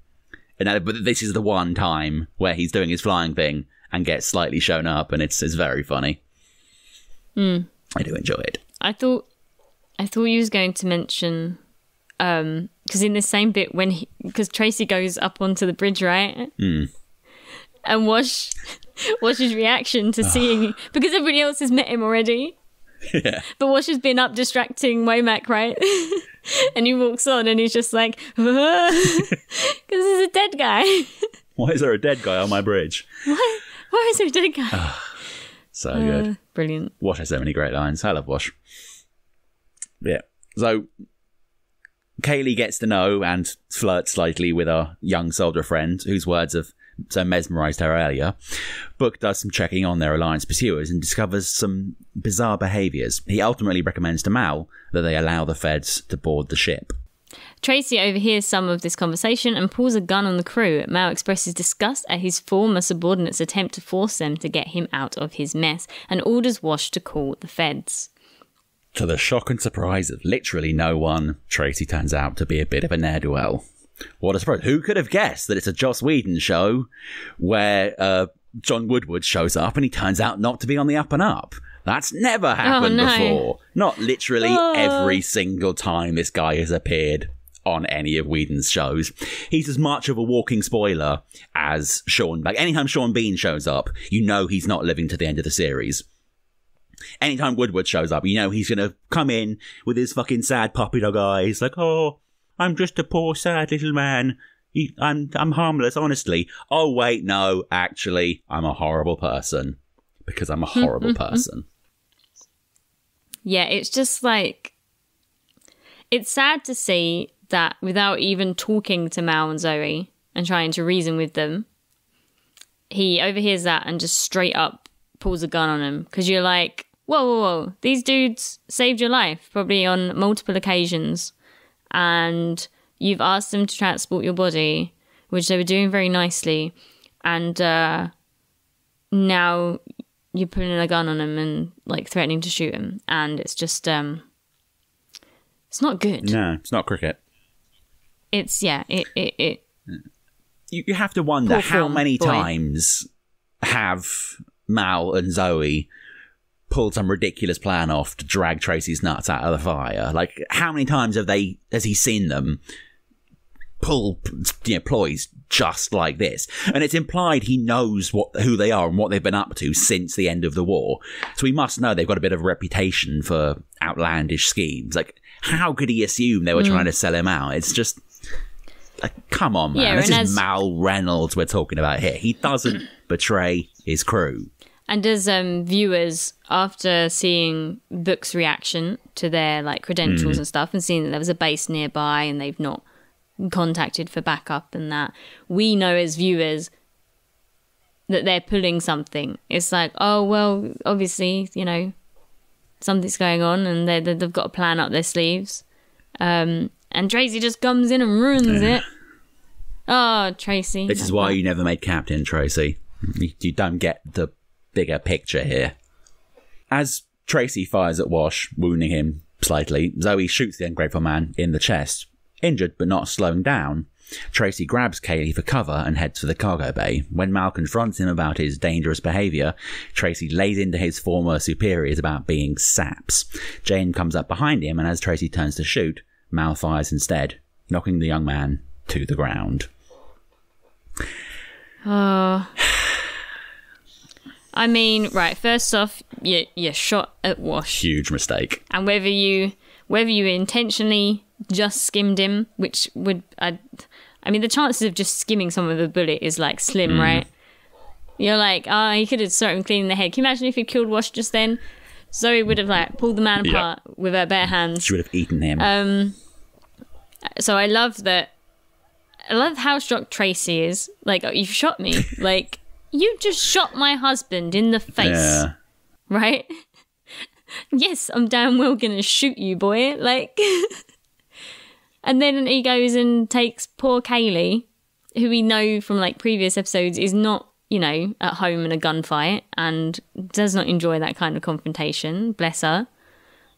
But this is the one time where he's doing his flying thing and gets slightly shown up, and it's very funny. Mm. I do enjoy it. I thought you was going to mention, because in the same bit because Tracy goes up onto the bridge, right? Mm. And Wash's reaction to seeing, because everybody else has met him already. Yeah. But Wash has been up distracting Womack, right? And he walks on and he's just like, because there's a dead guy. Why is there a dead guy on my bridge? Why is there a dead guy? So good. Brilliant. Wash has so many great lines. I love Wash. Yeah. So Kaylee gets to know and flirts slightly with our young soldier friend, whose words have so mesmerised her earlier. Book does some checking on their Alliance pursuers and discovers some bizarre behaviours. He ultimately recommends to Mal that they allow the feds to board the ship. Tracy overhears some of this conversation and pulls a gun on the crew. Mal expresses disgust at his former subordinates' attempt to force them to get him out of his mess and orders Wash to call the feds. To the shock and surprise of literally no one, Tracy turns out to be a bit of a ne'er-do-well. What a surprise. Who could have guessed that it's a Joss Whedon show where John Woodward shows up and he turns out not to be on the up and up? That's never happened before. Not literally every single time this guy has appeared on any of Whedon's shows. He's as much of a walking spoiler as Sean. Like, anytime Sean Bean shows up, you know he's not living to the end of the series. Anytime Woodward shows up, you know he's going to come in with his fucking sad puppy dog eyes, like, oh, I'm just a poor, sad little man. I'm harmless, honestly. Oh, wait, no, actually, I'm a horrible person. Because I'm a horrible person. Yeah, it's just like... It's sad to see that without even talking to Mal and Zoe and trying to reason with them, he overhears that and just straight up pulls a gun on him. Because you're like, whoa, whoa, whoa. These dudes saved your life, probably on multiple occasions. And you've asked them to transport your body, which they were doing very nicely, and now you're putting a gun on them and like threatening to shoot him, and it's just it's not good. No, it's not cricket. It's you have to wonder how many times have Mal and Zoe pulled some ridiculous plan off to drag Tracy's nuts out of the fire. Like, how many times has he seen them pull ploys just like this? And it's implied he knows who they are and what they've been up to since the end of the war. So he must know they've got a bit of a reputation for outlandish schemes. Like, how could he assume they were trying to sell him out? It's just... Like, come on, man. Yeah, this is Mal Reynolds we're talking about here. He doesn't betray his crew. And as viewers, after seeing Book's reaction to their like credentials and stuff, and seeing that there was a base nearby and they've not contacted for backup and that, we know as viewers that they're pulling something. It's like, oh, well, obviously, you know, something's going on and they've got a plan up their sleeves. And Tracy just comes in and ruins it. Oh, Tracy. This is why you never made captain, Tracy. You don't get the bigger picture here. As Tracy fires at Wash, wounding him slightly, Zoe shoots the ungrateful man in the chest, injured but not slowing down. Tracy grabs Kaylee for cover and heads for the cargo bay. When Mal confronts him about his dangerous behaviour, Tracy lays into his former superiors about being saps. Jane comes up behind him, and as Tracy turns to shoot, Mal fires instead, knocking the young man to the ground. Oh... I mean, right, first off, you shot at Wash. Huge mistake. And whether you intentionally just skimmed him, which would... I mean, the chances of just skimming someone with a bullet is, like, slim, right? You're like, oh, he could have started him clean in the head. Can you imagine if he killed Wash just then? Zoe would have, like, pulled the man apart with her bare hands. She would have eaten him. So I love that... I love how shocked Tracy is. Like, oh, you've shot me. Like... You just shot my husband in the face. Yeah. right? Yes, I'm damn well gonna shoot you, boy. Like, and then he goes and takes poor Kaylee, who we know from like previous episodes is not, you know, at home in a gunfight and does not enjoy that kind of confrontation. Bless her.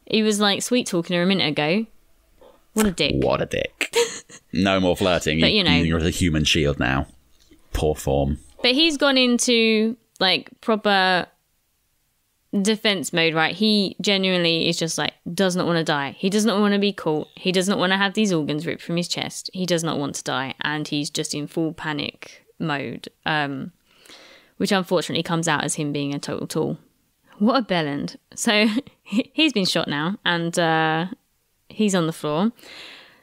He was like sweet talking her a minute ago. What a dick. What a dick. No more flirting. But you know, you're the human shield now. Poor form. But he's gone into like proper defense mode, right? He genuinely is just like, does not want to die. He does not want to be caught. He does not want to have these organs ripped from his chest. He does not want to die. And he's just in full panic mode, which unfortunately comes out as him being a total tool. What a bellend. So he's been shot now and he's on the floor.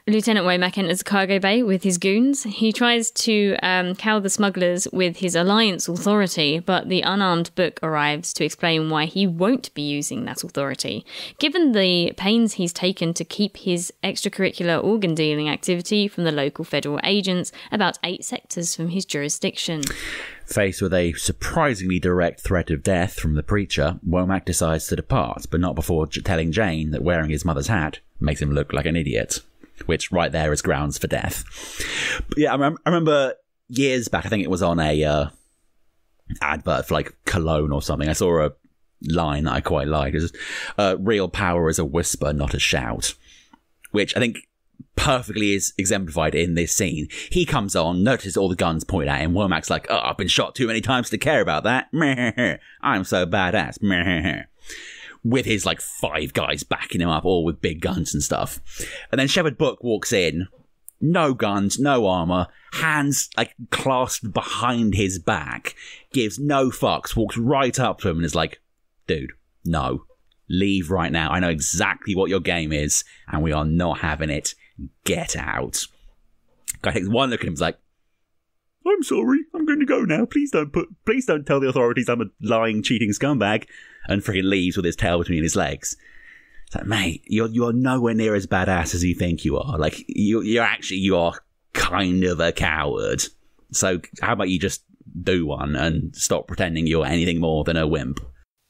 Lieutenant Womack enters the cargo bay with his goons. He tries to cow the smugglers with his Alliance authority, but the unarmed book arrives to explain why he won't be using that authority. Given the pains he's taken to keep his extracurricular organ dealing activity from the local federal agents about 8 sectors from his jurisdiction. Faced with a surprisingly direct threat of death from the preacher, Womack decides to depart, but not before telling Jane that wearing his mother's hat makes him look like an idiot. Which right there is grounds for death. But yeah, I remember years back, I think it was on a advert for like cologne or something. I saw a line that I quite liked. It was, real power is a whisper, not a shout, which I think perfectly is exemplified in this scene. He comes on, notices all the guns pointed at him. Womack's like, oh, I've been shot too many times to care about that. I'm so badass. With his, like, 5 guys backing him up, all with big guns and stuff. And then Shepherd Book walks in, no guns, no armour, hands, like, clasped behind his back, gives no fucks, walks right up to him and is like, dude, no, leave right now. I know exactly what your game is, and we are not having it. Get out. Guy takes one look at him and is like, I'm sorry, I'm going to go now. Please don't tell the authorities I'm a lying, cheating scumbag. And freaking leaves with his tail between his legs. It's like, mate, you're nowhere near as badass as you think you are. Like, you are kind of a coward. So how about you just do one and stop pretending you're anything more than a wimp?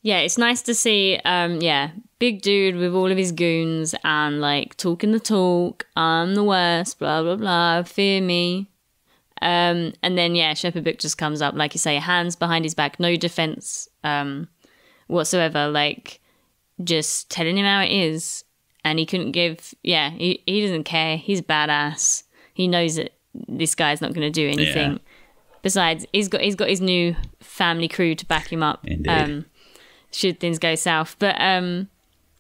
Yeah, it's nice to see, big dude with all of his goons and, like, talking the talk. I'm the worst, blah, blah, blah, fear me. And then, yeah, Shepherd Book just comes up, like you say, hands behind his back, no defense, whatsoever, like just telling him how it is, and he couldn't give. Yeah, he doesn't care. He's badass. He knows that this guy's not going to do anything. Yeah. Besides, he's got his new family crew to back him up. Indeed. Should things go south, but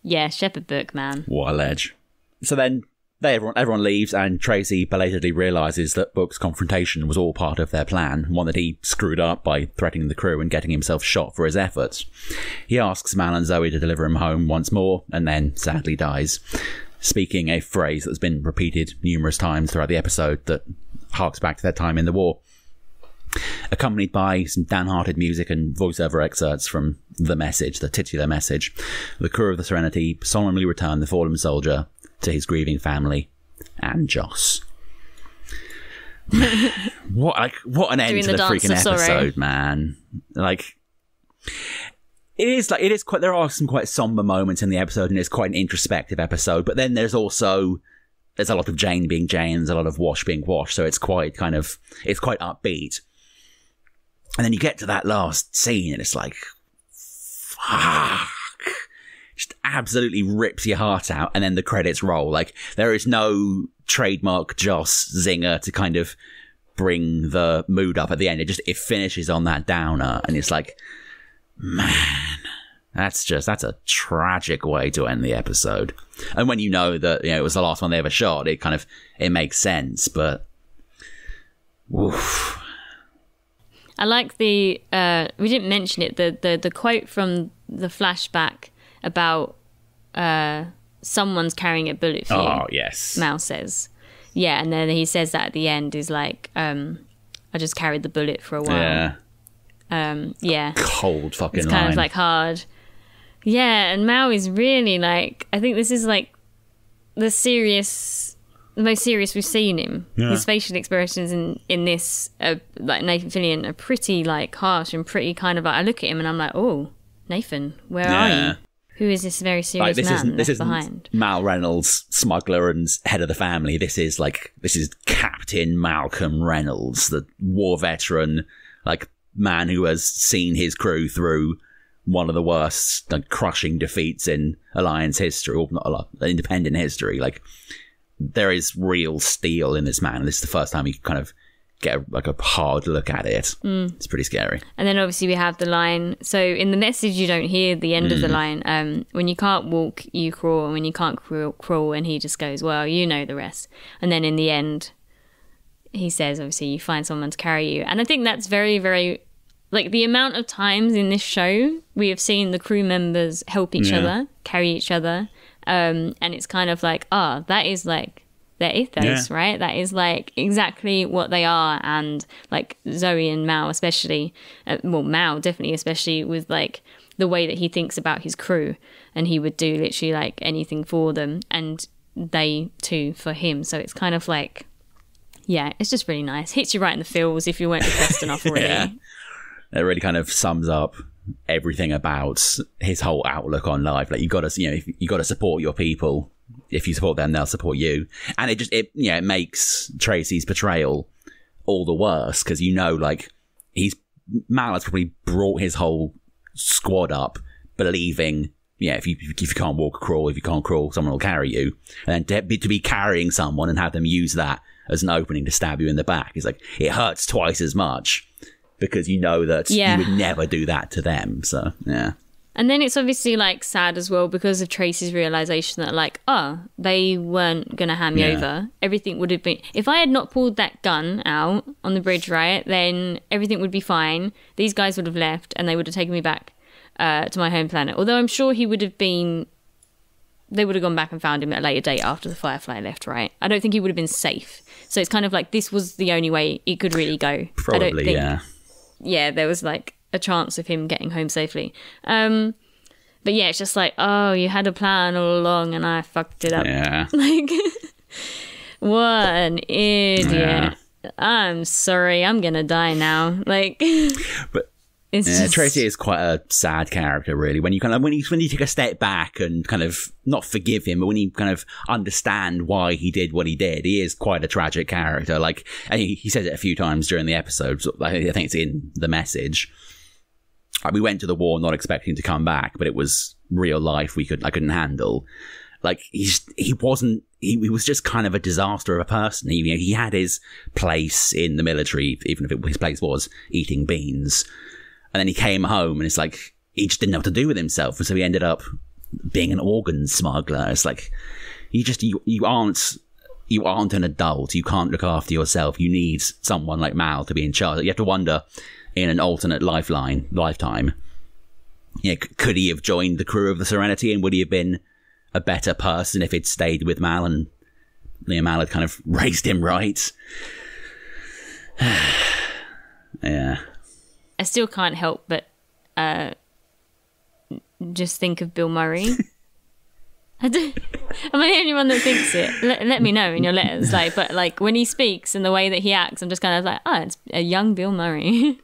yeah, Shepherd Book, man, what a ledge. So then everyone leaves, and Tracy belatedly realises that Book's confrontation was all part of their plan, one that he screwed up by threatening the crew and getting himself shot for his efforts. He asks Mal and Zoe to deliver him home once more, and then sadly dies, speaking a phrase that's been repeated numerous times throughout the episode that harks back to their time in the war. Accompanied by some downhearted music and voiceover excerpts from The Message, the titular message, the crew of the Serenity solemnly return the fallen soldier to his grieving family and Joss. what an end to the freaking episode, man. Like, it is quite, there are some quite somber moments in the episode, and it's quite an introspective episode, but then there's a lot of Jane being Jane, there's a lot of Wash being Wash, so it's quite upbeat. And then you get to that last scene and it's like, fuck. Just absolutely rips your heart out, and then the credits roll. Like, there is no trademark Joss zinger to kind of bring the mood up at the end. It finishes on that downer, and it's like, man, that's a tragic way to end the episode. And when you know that, you know, it was the last one they ever shot, it kind of, it makes sense. But oof. I like the we didn't mention it, the quote from the flashback about someone's carrying a bullet for you. Oh, yes. Mal says. Yeah, and then he says that at the end. He's like, I just carried the bullet for a while. Yeah. Cold fucking line. It's kind of like hard. Yeah, and Mal is really like, I think this is like the most serious we've seen him. Yeah. His facial expressions in this, like Nathan Fillion, are pretty like harsh and pretty kind of like, I look at him and I'm like, oh, Nathan, where are you? Who is this very serious man left behind? Mal Reynolds, smuggler and head of the family. This is Captain Malcolm Reynolds, the war veteran, man who has seen his crew through one of the worst, crushing defeats in Alliance history, or not independent history. There is real steel in this man. This is the first time you kind of get a hard look at it. Mm. It's pretty scary. And then obviously we have the line. So in The Message, you don't hear the end of the line. When you can't walk, you crawl. And when you can't crawl, and he just goes, well, you know the rest. And then in the end, he says, obviously, you find someone to carry you. And I think that's very, very... the amount of times in this show we have seen the crew members help each other, carry each other. And it's kind of that is their ethos, right? That is exactly what they are. And Zoe and Mal especially, Mal definitely, especially with the way that he thinks about his crew, and he would do literally anything for them, and they too for him. So it's kind of it's just really nice. Hits you right in the feels if you weren't depressed enough already. It really kind of sums up everything about his whole outlook on life. You got to support your people. If you support them, they'll support you. And it makes Tracy's portrayal all the worse, because Mal has probably brought his whole squad up believing, if you can't walk, crawl. If you can't crawl, someone will carry you. And then to be carrying someone and have them use that as an opening to stab you in the back, it hurts twice as much, because you would never do that to them. So yeah. And then it's obviously sad as well, because of Tracy's realization that they weren't gonna hand me over. Everything would have been, if I had not pulled that gun out on the bridge, right, then everything would be fine. These guys would have left and they would have taken me back to my home planet. Although I'm sure they would have gone back and found him at a later date after the Firefly left, right? I don't think he would have been safe. So it's kind of this was the only way it could really go. Probably, I don't think, there was a chance of him getting home safely. But yeah, it's just oh, you had a plan all along and I fucked it up. Yeah. What an idiot. Yeah. I'm sorry, I'm gonna die now. But it's just... Tracy is quite a sad character, really. When you when you take a step back and kind of not forgive him, but when you kind of understand why he did what he did, he is quite a tragic character. And he says it a few times during the episode. I think it's in The Message. We went to the war not expecting to come back, but it was real life. I couldn't handle. He was just kind of a disaster of a person. He had his place in the military, even if his place was eating beans. And then he came home and he just didn't know what to do with himself. And so he ended up being an organ smuggler. You aren't an adult. You can't look after yourself. You need someone like Mal to be in charge. You have to wonder, in an alternate lifetime, could he have joined the crew of the Serenity, and would he have been a better person if he'd stayed with Mal and Mal had kind of raised him right? Yeah. I still can't help but just think of Bill Murray. Am I the only one that thinks it? Let me know in your letters. But when he speaks and the way that he acts, I'm just kind of it's a young Bill Murray.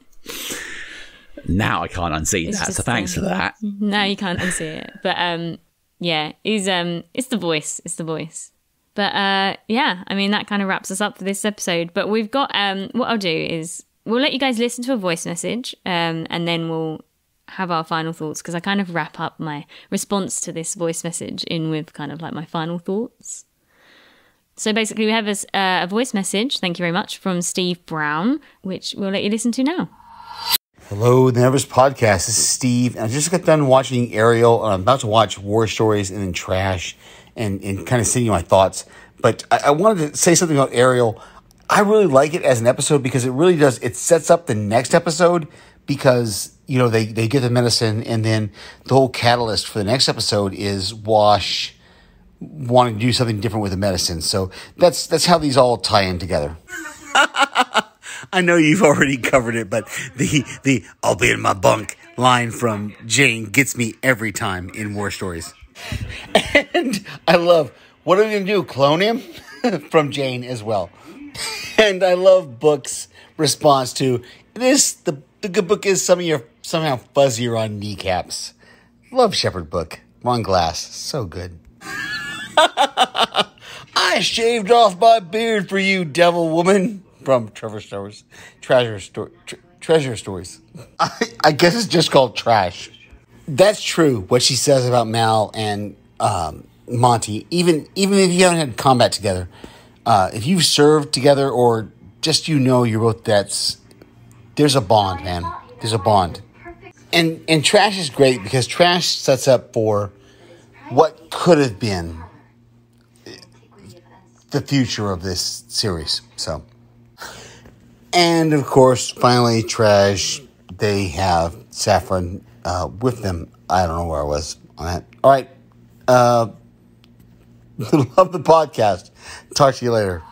Now I can't unsee that. So thanks for that. No, you can't unsee it. But he's it's the voice. It's the voice. But that kind of wraps us up for this episode. But we've got what I'll do is, we'll let you guys listen to a voice message and then we'll have our final thoughts, because I kind of wrap up my response to this voice message in with kind of my final thoughts. So basically we have a voice message, thank you very much, from Steve Brown, which we'll let you listen to now. Hello, The Nevers Podcast. This is Steve, and I just got done watching Ariel, and I'm about to watch War Stories and then Trash and kind of sending my thoughts. But I wanted to say something about Ariel. I really like it as an episode because it really does. It sets up the next episode, because, they get the medicine, and then the whole catalyst for the next episode is Wash wanting to do something different with the medicine. So that's how these all tie in together. I know you've already covered it, but the I'll be in my bunk line from Jane gets me every time in War Stories. And I love, what are we going to do, clone him? From Jane as well. And I love Book's response to this. The good book is somehow fuzzier on kneecaps. Love Shepherd book. Ron Glass. So good. I shaved off my beard for you, devil woman. From Treasure Stories. I guess it's just called Trash. That's true, what she says about Mal and Monty. Even if you haven't had combat together, if you've served together or just you're both vets, there's a bond, man. There's a bond. And Trash is great because Trash sets up for what could have been the future of this series. So, and of course, finally, Trash, they have Saffron with them. I don't know where I was on that. All right. Love the podcast. Talk to you later.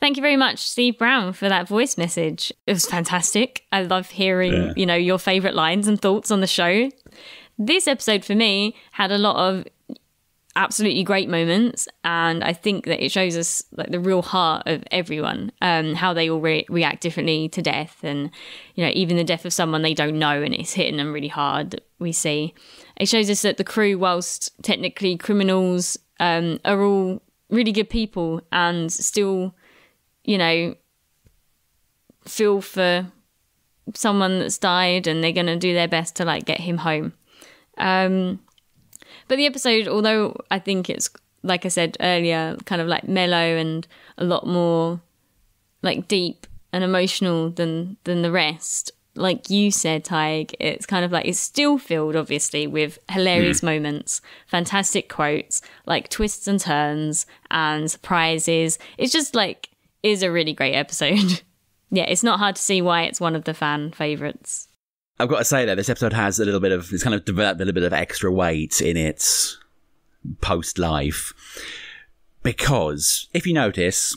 Thank you very much, Steve Brown, for that voice message. It was fantastic. I love hearing, your favorite lines and thoughts on the show. This episode for me had a lot of absolutely great moments, and I think that it shows us like the real heart of everyone, how they all react differently to death, and even the death of someone they don't know, and it's hitting them really hard. We see it shows us that the crew, whilst technically criminals, are all really good people and still feel for someone that's died, and they're going to do their best to get him home. But the episode, although I think it's, like I said earlier, kind of mellow and a lot more deep and emotional than the rest, like you said, Tig, it's kind of it's still filled, obviously, with hilarious moments, fantastic quotes, twists and turns and surprises. It's just is a really great episode. Yeah, it's not hard to see why it's one of the fan favourites. I've got to say that this episode has a little bit of, it's kind of developed a little bit of extra weight in its post-life. Because, if you notice,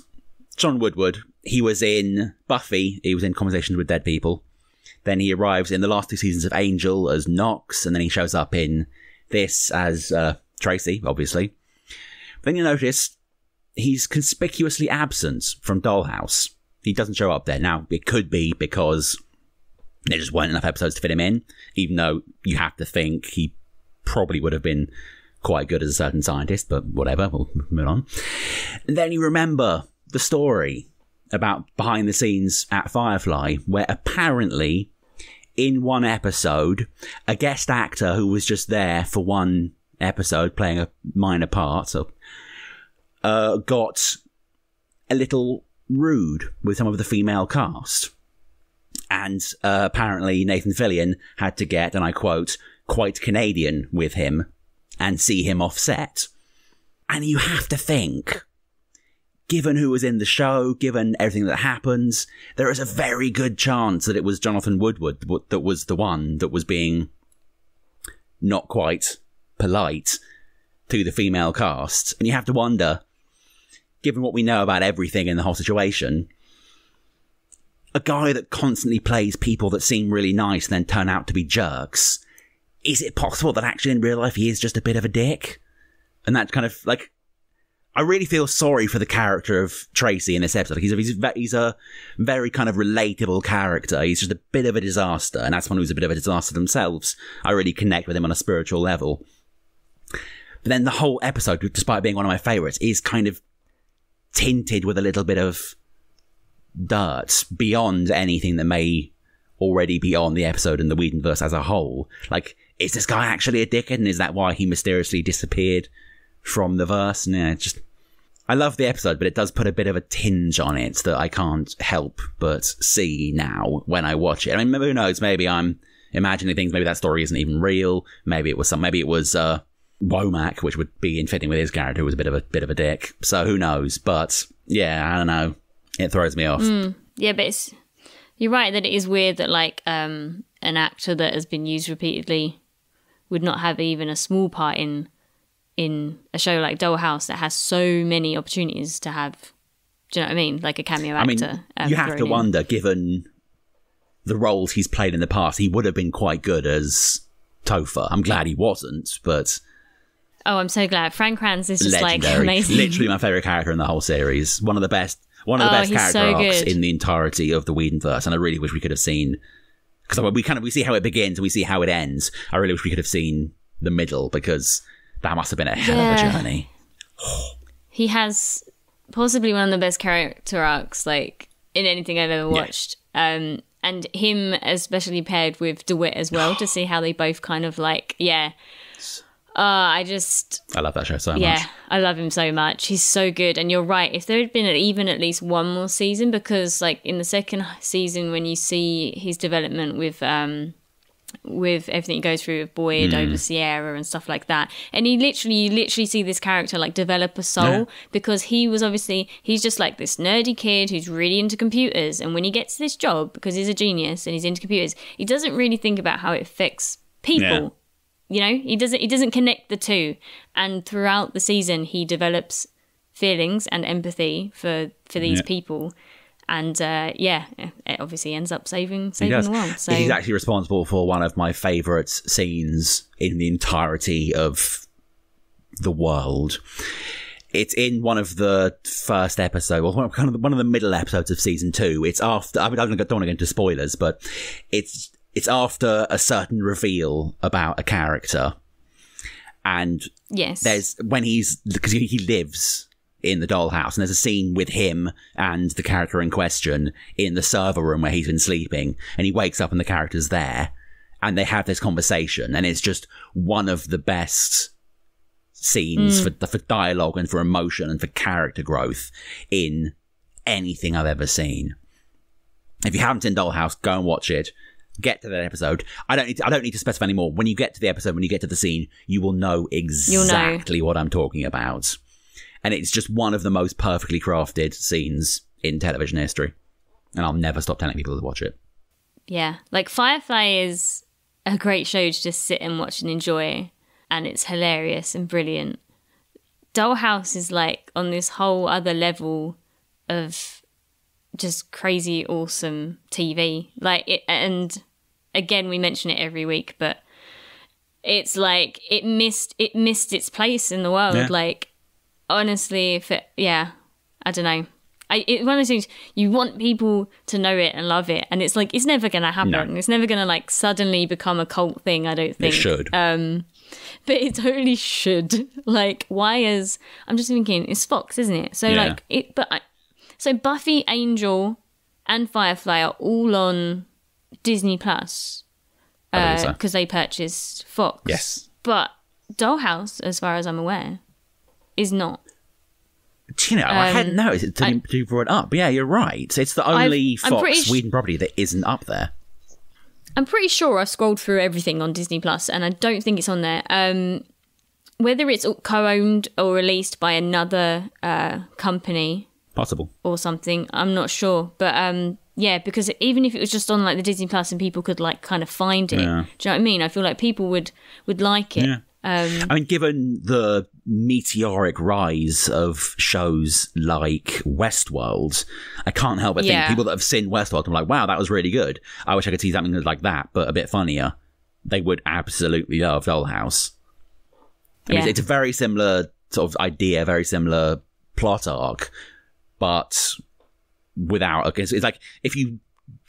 John Woodward, he was in Buffy, he was in Conversations with Dead People. Then he arrives in the last two seasons of Angel as Knox, and then he shows up in this as Tracy, obviously. But then you notice he's conspicuously absent from Dollhouse. He doesn't show up there. Now, it could be because there just weren't enough episodes to fit him in, even though you have to think he probably would have been quite good as a certain scientist, but whatever, we'll move on. And then you remember the story about behind the scenes at Firefly, where apparently in one episode, a guest actor who was just there for one episode playing a minor part got a little rude with some of the female cast. And apparently Nathan Fillion had to get, and I quote, quite Canadian with him and see him off set. And you have to think, given who was in the show, given everything that happens, there is a very good chance that it was Jonathan Woodward that was the one that was being not quite polite to the female cast. And you have to wonder, given what we know about everything in the whole situation, a guy that constantly plays people that seem really nice and then turn out to be jerks, is it possible that actually in real life he is just a bit of a dick? And that kind of, I really feel sorry for the character of Tracy in this episode. He's a very kind of relatable character. He's just a bit of a disaster, and as someone who's a bit of a disaster themselves, I really connect with him on a spiritual level. But then the whole episode, despite being one of my favourites, is kind of tinted with a little bit of dirt beyond anything that may already be on the episode and the Whedonverse as a whole. Is this guy actually a dickhead, and is that why he mysteriously disappeared from the verse? Yeah, I love the episode, but it does put a bit of a tinge on it that I can't help but see now when I watch it. I mean, who knows? Maybe I'm imagining things. Maybe that story isn't even real. Maybe it was Womack, which would be in fitting with his character, who was a bit of a dick. So who knows? But yeah, I don't know. It throws me off. Yeah, but you're right that it is weird that an actor that has been used repeatedly would not have even a small part in a show like Dollhouse that has so many opportunities to have, do you know what I mean? Like a cameo actor. You have to wonder, given the roles he's played in the past, he would have been quite good as Topher. I'm glad he wasn't, but... Oh, I'm so glad. Frank Kranz is just legendary. Amazing. Literally my favourite character in the whole series. One of the best character arcs in the entirety of the Whedonverse, and I really wish we could have seen, because we see how it begins and we see how it ends. I really wish we could have seen the middle, because that must have been a hell of a journey. He has possibly one of the best character arcs, like, in anything I've ever watched. And him especially paired with DeWitt as well, to see how they both kind of like, I love that show so much. Yeah, I love him so much. He's so good. And you're right, if there had been even at least one more season, because like in the second season when you see his development with everything he goes through with Boyd over Sierra and stuff like that, and you literally see this character like develop a soul, because he's just like this nerdy kid who's really into computers, and when he gets this job, because he's a genius and he's into computers, he doesn't really think about how it affects people. You know, he doesn't connect the two, and throughout the season he develops feelings and empathy for these people. And it obviously ends up saving the world. So. He's actually responsible for one of my favourite scenes in the entirety of the world. It's in one of the first episodes, or kind of one of the middle episodes of season 2. It's after. I mean, I don't want to go into spoilers, but it's after a certain reveal about a character, and there's when he's, because he lives in the dollhouse, and there's a scene with him and the character in question in the server room where he's been sleeping, and he wakes up and the character's there, and they have this conversation, and it's just one of the best scenes for dialogue and for emotion and for character growth in anything I've ever seen. If you haven't seen Dollhouse, go and watch it. Get to that episode. I don't need to specify anymore. When you get to the episode, when you get to the scene, you will know exactly what I'm talking about. And it's just one of the most perfectly crafted scenes in television history. And I'll never stop telling people to watch it. Yeah. Like, Firefly is a great show to just sit and watch and enjoy. And it's hilarious and brilliant. Dollhouse is, like, on this whole other level of just crazy, awesome TV. Like, and again, we mention it every week, but it's like it missed its place in the world. Yeah. Like, honestly, I don't know. It's one of those things, you want people to know it and love it, and it's like, it's never going to happen. No. It's never going to like suddenly become a cult thing, I don't think. It should. But it totally should. Like, I'm just thinking, it's Fox, isn't it? So like, so Buffy, Angel, and Firefly are all on Disney Plus, because they purchased Fox. Yes. But Dollhouse, as far as I'm aware, is not. You know, I hadn't noticed it until you brought it up. But yeah, you're right. It's the only Fox Whedon property that isn't up there. I'm pretty sure I've scrolled through everything on Disney Plus, and I don't think it's on there. Whether it's co-owned or released by another company, possible or something, I'm not sure. But because even if it was just on like the Disney Plus and people could like kind of find it, do you know what I mean? I feel like people would like it. Yeah. I mean, given the meteoric rise of shows like Westworld, I can't help but think people that have seen Westworld, I'm like, wow, that was really good. I wish I could see something like that, but a bit funnier. They would absolutely love Dollhouse. I mean, it's a very similar sort of idea, very similar plot arc, but without... It's like, if you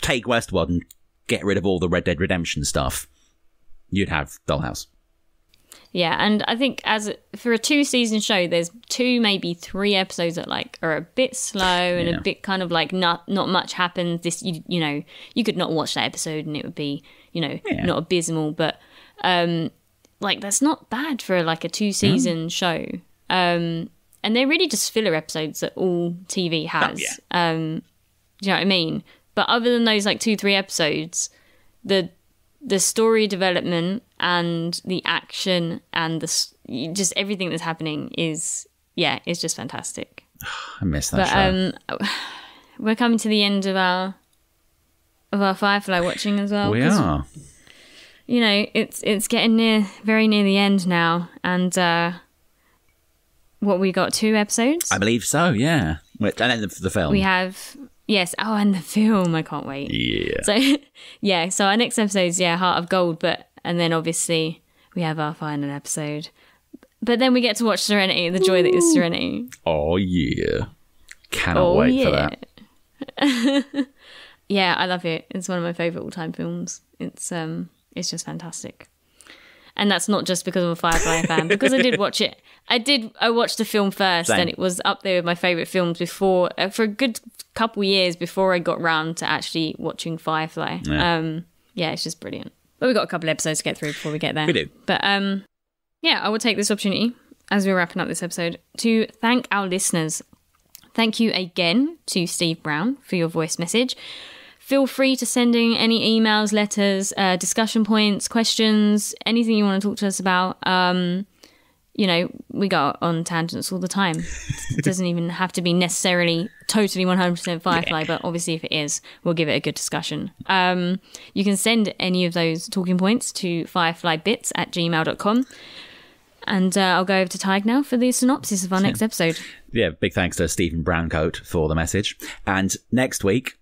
take Westworld and get rid of all the Red Dead Redemption stuff, you'd have Dollhouse. Yeah, and I think for a 2-season show, there's 2, maybe 3 episodes that like are a bit slow and a bit kind of like not much happens. This you know, you could not watch that episode and it would be, you know, not abysmal, but like that's not bad for like a 2-season show. And they're really just filler episodes that all TV has. Oh, yeah. Do you know what I mean? But other than those like 2-3 episodes, the story development and the action and just everything that's happening is just fantastic. I miss that show. We're coming to the end of our Firefly watching as well. We are. You know, it's getting very near the end now, and we got 2 episodes? I believe so, yeah. And then the film. We have... Yes. Oh, and the film. I can't wait. Yeah. So our next episode's, Heart of Gold, and then obviously we have our final episode. But then we get to watch Serenity, the joy that is Serenity. Oh, yeah. Cannot wait for that. Yeah, I love it. It's one of my favourite all-time films. It's just fantastic. And that's not just because I'm a Firefly fan, because I did watch it. I watched the film first. Same. And it was up there with my favourite films before, for a good couple years before I got round to actually watching Firefly. Yeah. Yeah, it's just brilliant. But we've got a couple episodes to get through before we get there. We do. But yeah, I will take this opportunity, as we're wrapping up this episode, to thank our listeners. Thank you again to Steve Brown for your voice message. Feel free to send in any emails, letters, discussion points, questions, anything you want to talk to us about. You know, we go on tangents all the time. It doesn't even have to be necessarily totally 100% Firefly, yeah. But obviously if it is, we'll give it a good discussion. You can send any of those talking points to fireflybits@gmail.com. And I'll go over to Tig now for the synopsis of our next episode. Yeah, big thanks to Stephen Browncoat for the message. And next week,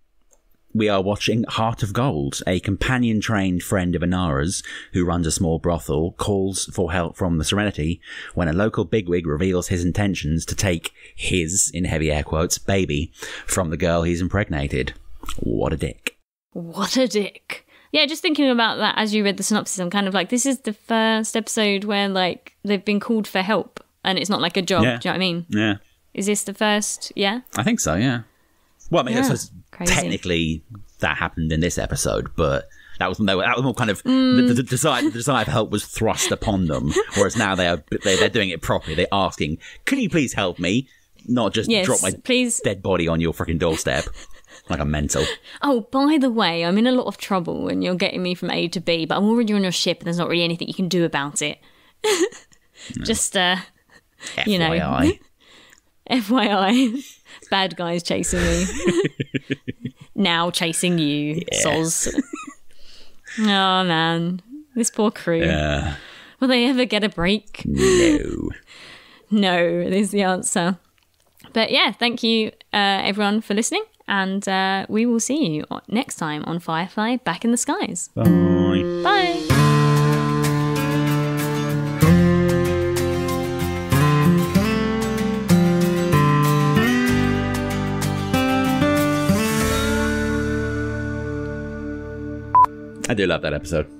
we are watching Heart of Gold. A companion-trained friend of Inara's, who runs a small brothel, calls for help from the Serenity when a local bigwig reveals his intentions to take his, in heavy air quotes, baby from the girl he's impregnated. What a dick. What a dick. Yeah, just thinking about that as you read the synopsis, I'm kind of like, this is the first episode where, like, they've been called for help and it's not like a job. Yeah. Do you know what I mean? Yeah. Is this the first? Yeah? I think so, yeah. Well, I mean, yeah. Technically that happened in this episode, but that was more kind of the desire for help was thrust upon them, whereas now they're doing it properly. They're asking, can you please help me, not just drop my dead body on your freaking doorstep like I'm mental. Oh, by the way, I'm in a lot of trouble and you're getting me from A to B, but I'm already on your ship and there's not really anything you can do about it. No. Just FYI. You know, FYI, bad guys chasing me. Now chasing you, yeah. Soz. Oh, man. This poor crew. Will they ever get a break? No. No, is the answer. But yeah, thank you, everyone, for listening. And we will see you next time on Firefly Back in the Skies. Bye. Bye. I do love that episode.